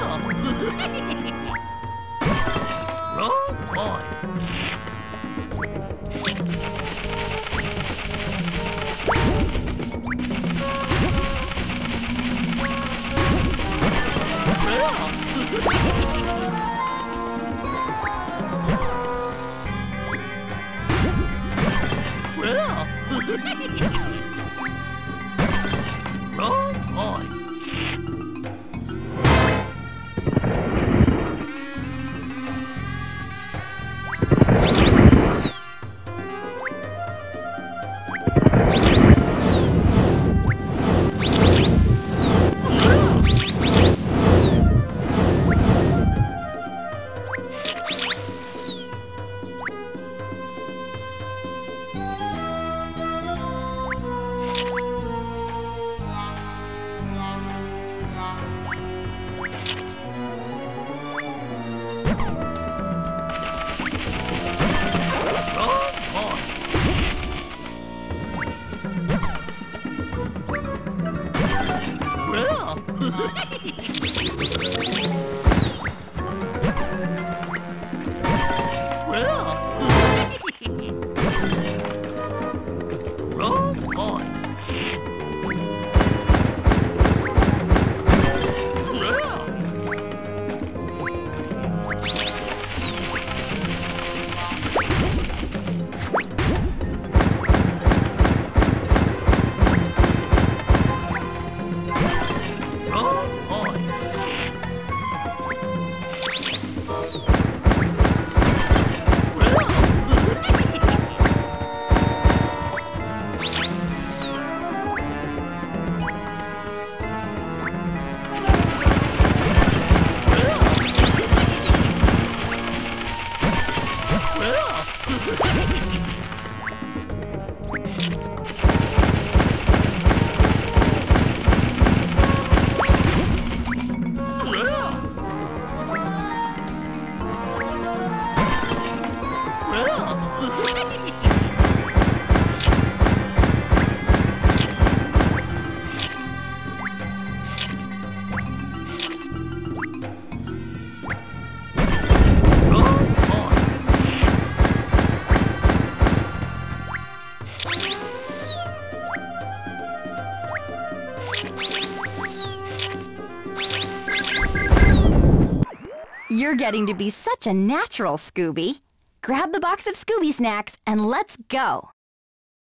You're getting to be such a natural, Scooby. Grab the box of Scooby snacks and let's go.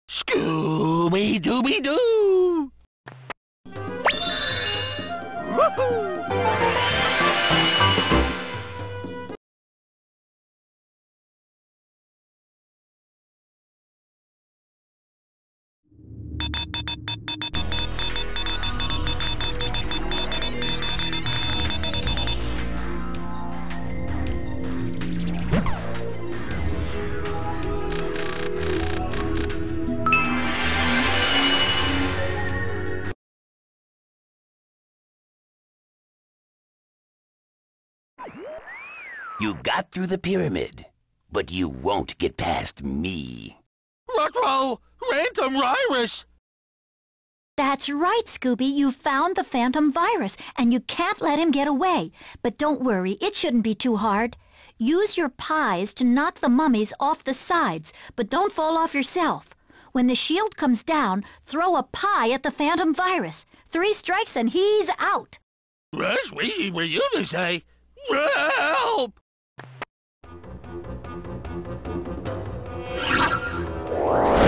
Scooby-Dooby-Doo! You got through the pyramid, but you won't get past me. Ruh-roh! Phantom virus! That's right, Scooby. You found the phantom virus, and you can't let him get away. But don't worry, it shouldn't be too hard. Use your pies to knock the mummies off the sides, but don't fall off yourself. When the shield comes down, throw a pie at the phantom virus. Three strikes and he's out. That's we were you to say. Help! Well,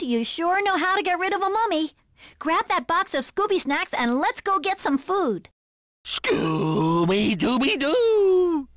You sure know how to get rid of a mummy. Grab that box of Scooby snacks and let's go get some food. Scooby-Dooby-Doo!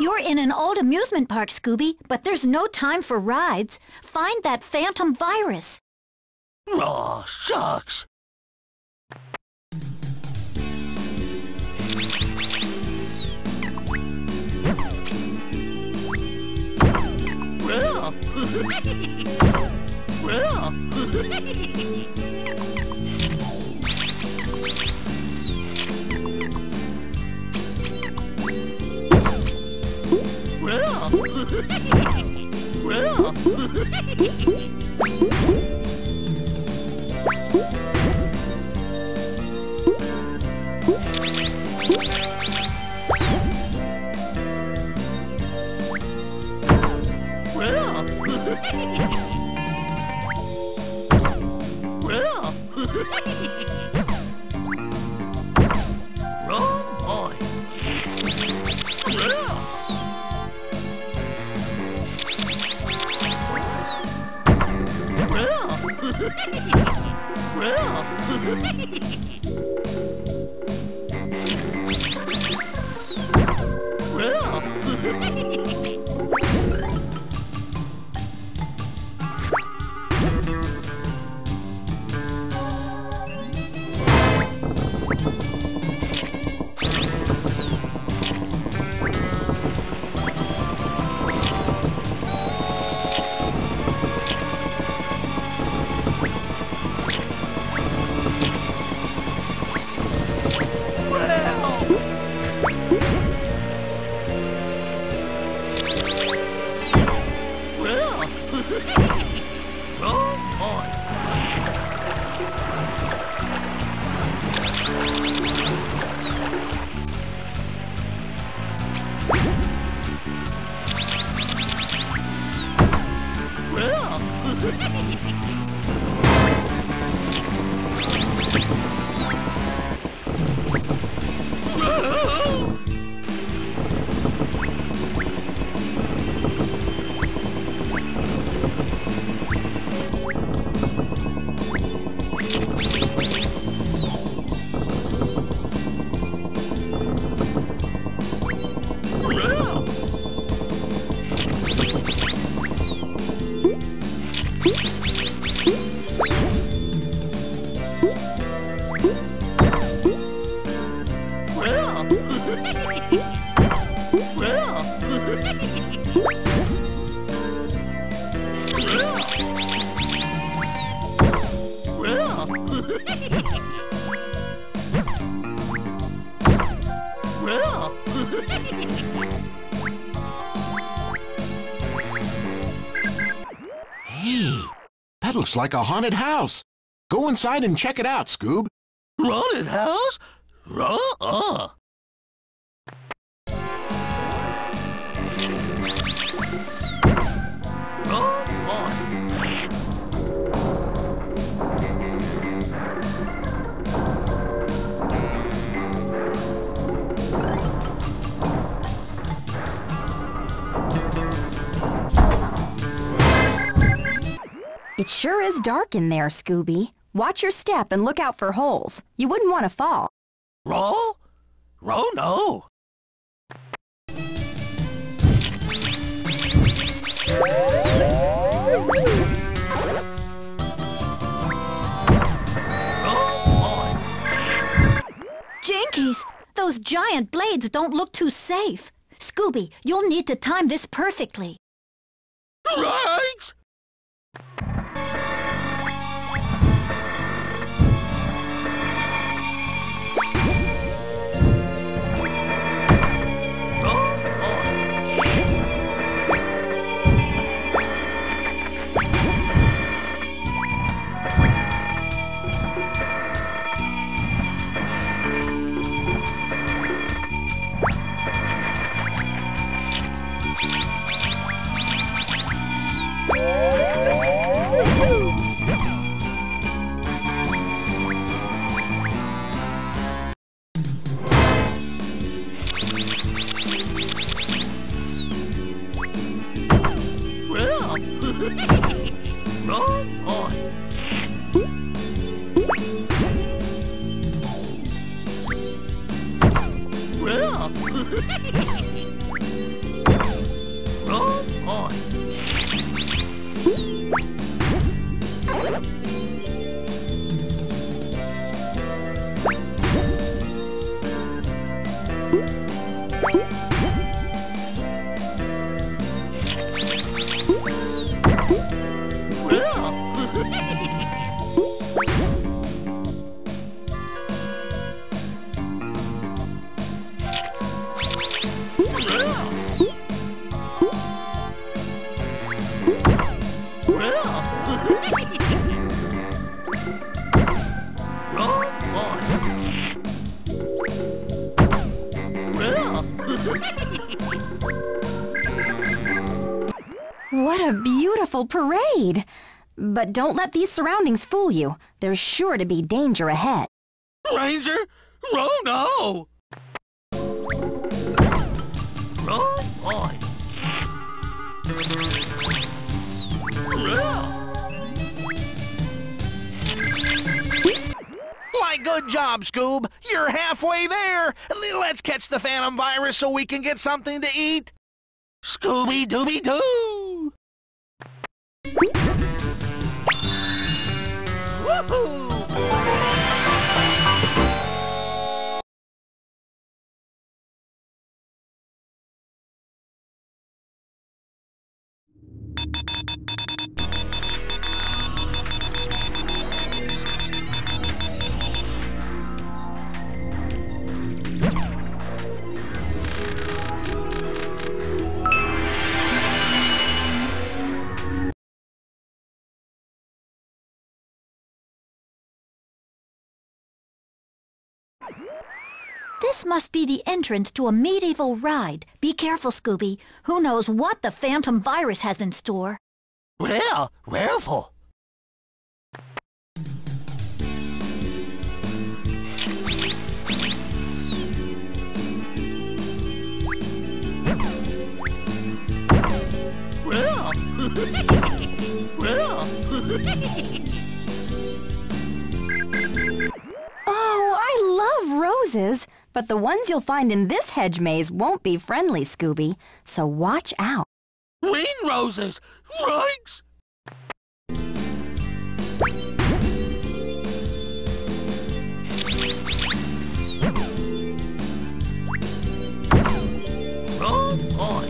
You're in an old amusement park, Scooby, but there's no time for rides. Find that phantom virus. Aw, shucks. Well. Well. Well, well, well, well. Well, Looks like a haunted house. Go inside and check it out, Scoob. Haunted house? Uh-uh. sure is dark in there, Scooby. Watch your step and look out for holes. You wouldn't want to fall. Roll? Roll, no. Oh, jinkies, those giant blades don't look too safe. Scooby, you'll need to time this perfectly. Right! What a beautiful parade! But don't let these surroundings fool you. There's sure to be danger ahead. Ranger? Oh no! Oh boy! Why, good job, Scoob! You're halfway there! Let's catch the phantom virus so we can get something to eat! Scooby-Dooby-Doo! Woohoo! This must be the entrance to a medieval ride. Be careful, Scooby. Who knows what the phantom virus has in store? Well, careful. Well, well. Oh, I love roses. But the ones you'll find in this hedge maze won't be friendly, Scooby, so watch out. Green roses, right? Oh, boy.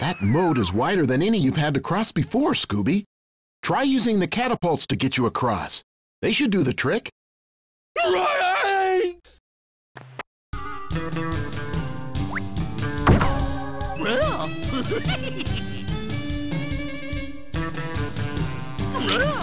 That moat is wider than any you've had to cross before, Scooby. Try using the catapults to get you across. They should do the trick. Right! Well. Well.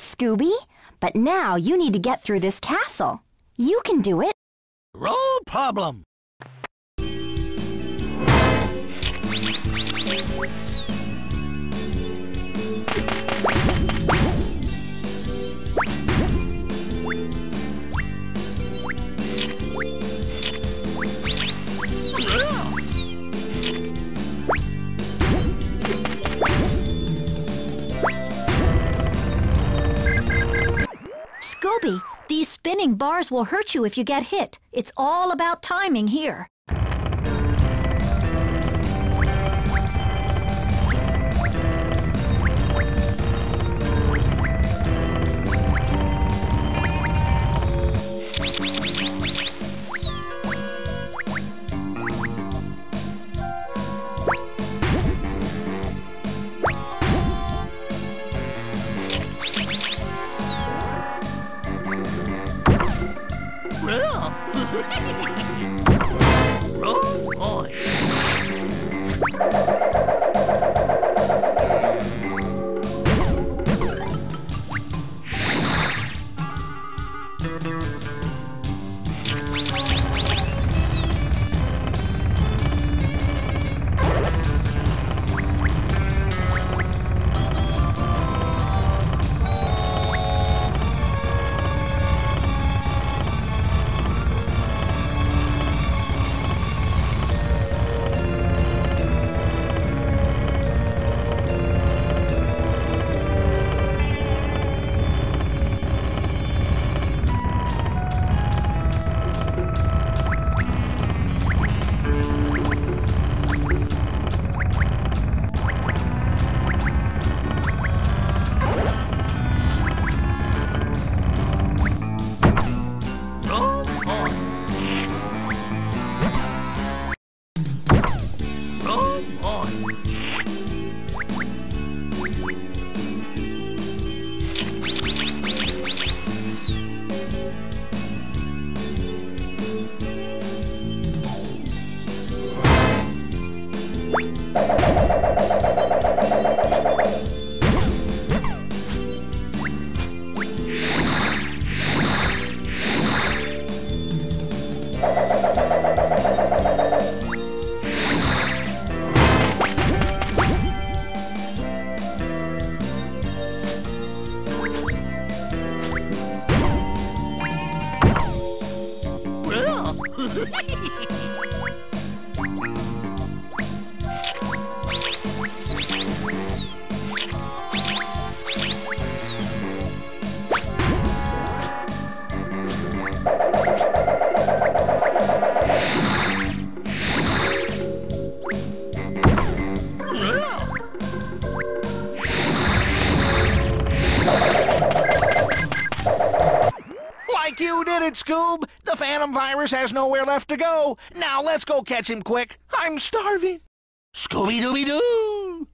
Scooby, but now you need to get through this castle. You can do it. Roll problem. Scooby, these spinning bars will hurt you if you get hit. It's all about timing here. Think you did it, Scoob? The Phantom Virus has nowhere left to go. Now let's go catch him quick. I'm starving. Scooby-Dooby-Doo!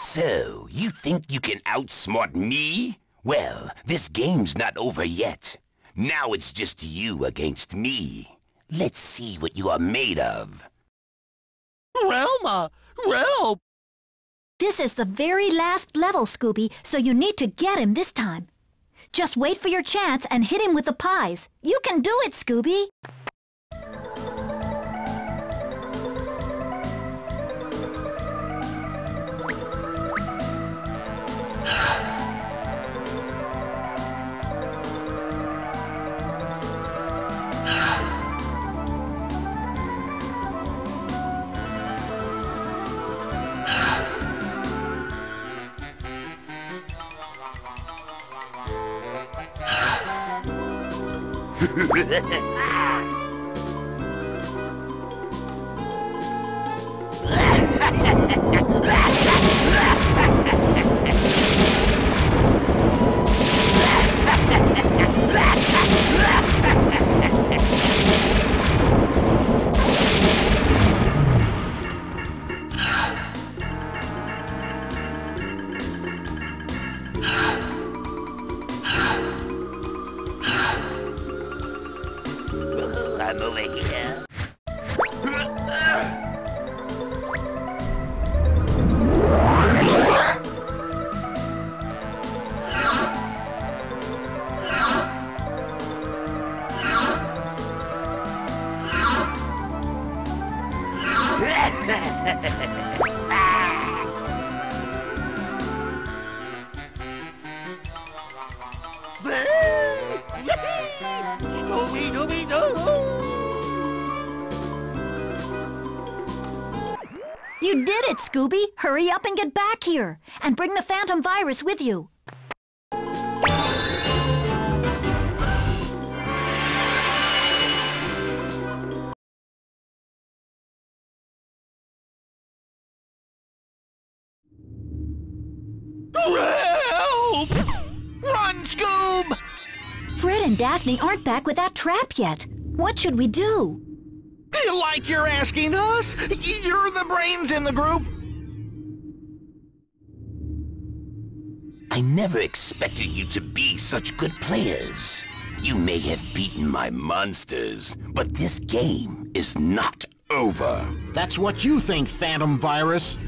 So, you think you can outsmart me? Well, this game's not over yet. Now it's just you against me. Let's see what you are made of. Realma! Realm! This is the very last level, Scooby, so you need to get him this time. Just wait for your chance and hit him with the pies. You can do it, Scooby! You did it, Scooby! Hurry up and get back here! And bring the Phantom Virus with you! Help! Run, Scoob! Fred and Daphne aren't back with that trap yet. What should we do? Like you're asking us? You're the brains in the group. I never expected you to be such good players. You may have beaten my monsters, but this game is not over. That's what you think, Phantom Virus.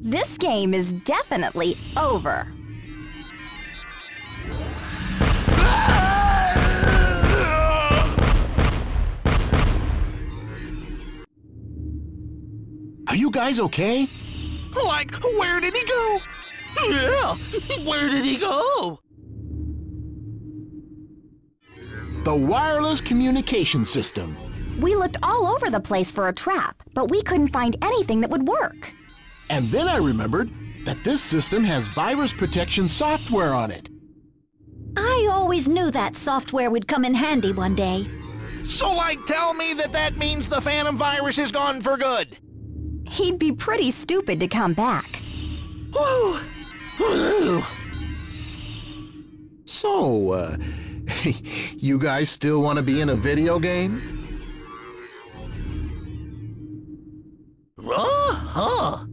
This game is definitely over. Are you guys okay? Like, where did he go? Yeah, where did he go? The wireless communication system. We looked all over the place for a trap, but we couldn't find anything that would work. And then I remembered that this system has virus protection software on it. I always knew that software would come in handy one day. So, like, tell me that that means the Phantom Virus is gone for good. He'd be pretty stupid to come back. So, uh, you guys still want to be in a video game? Uh-huh.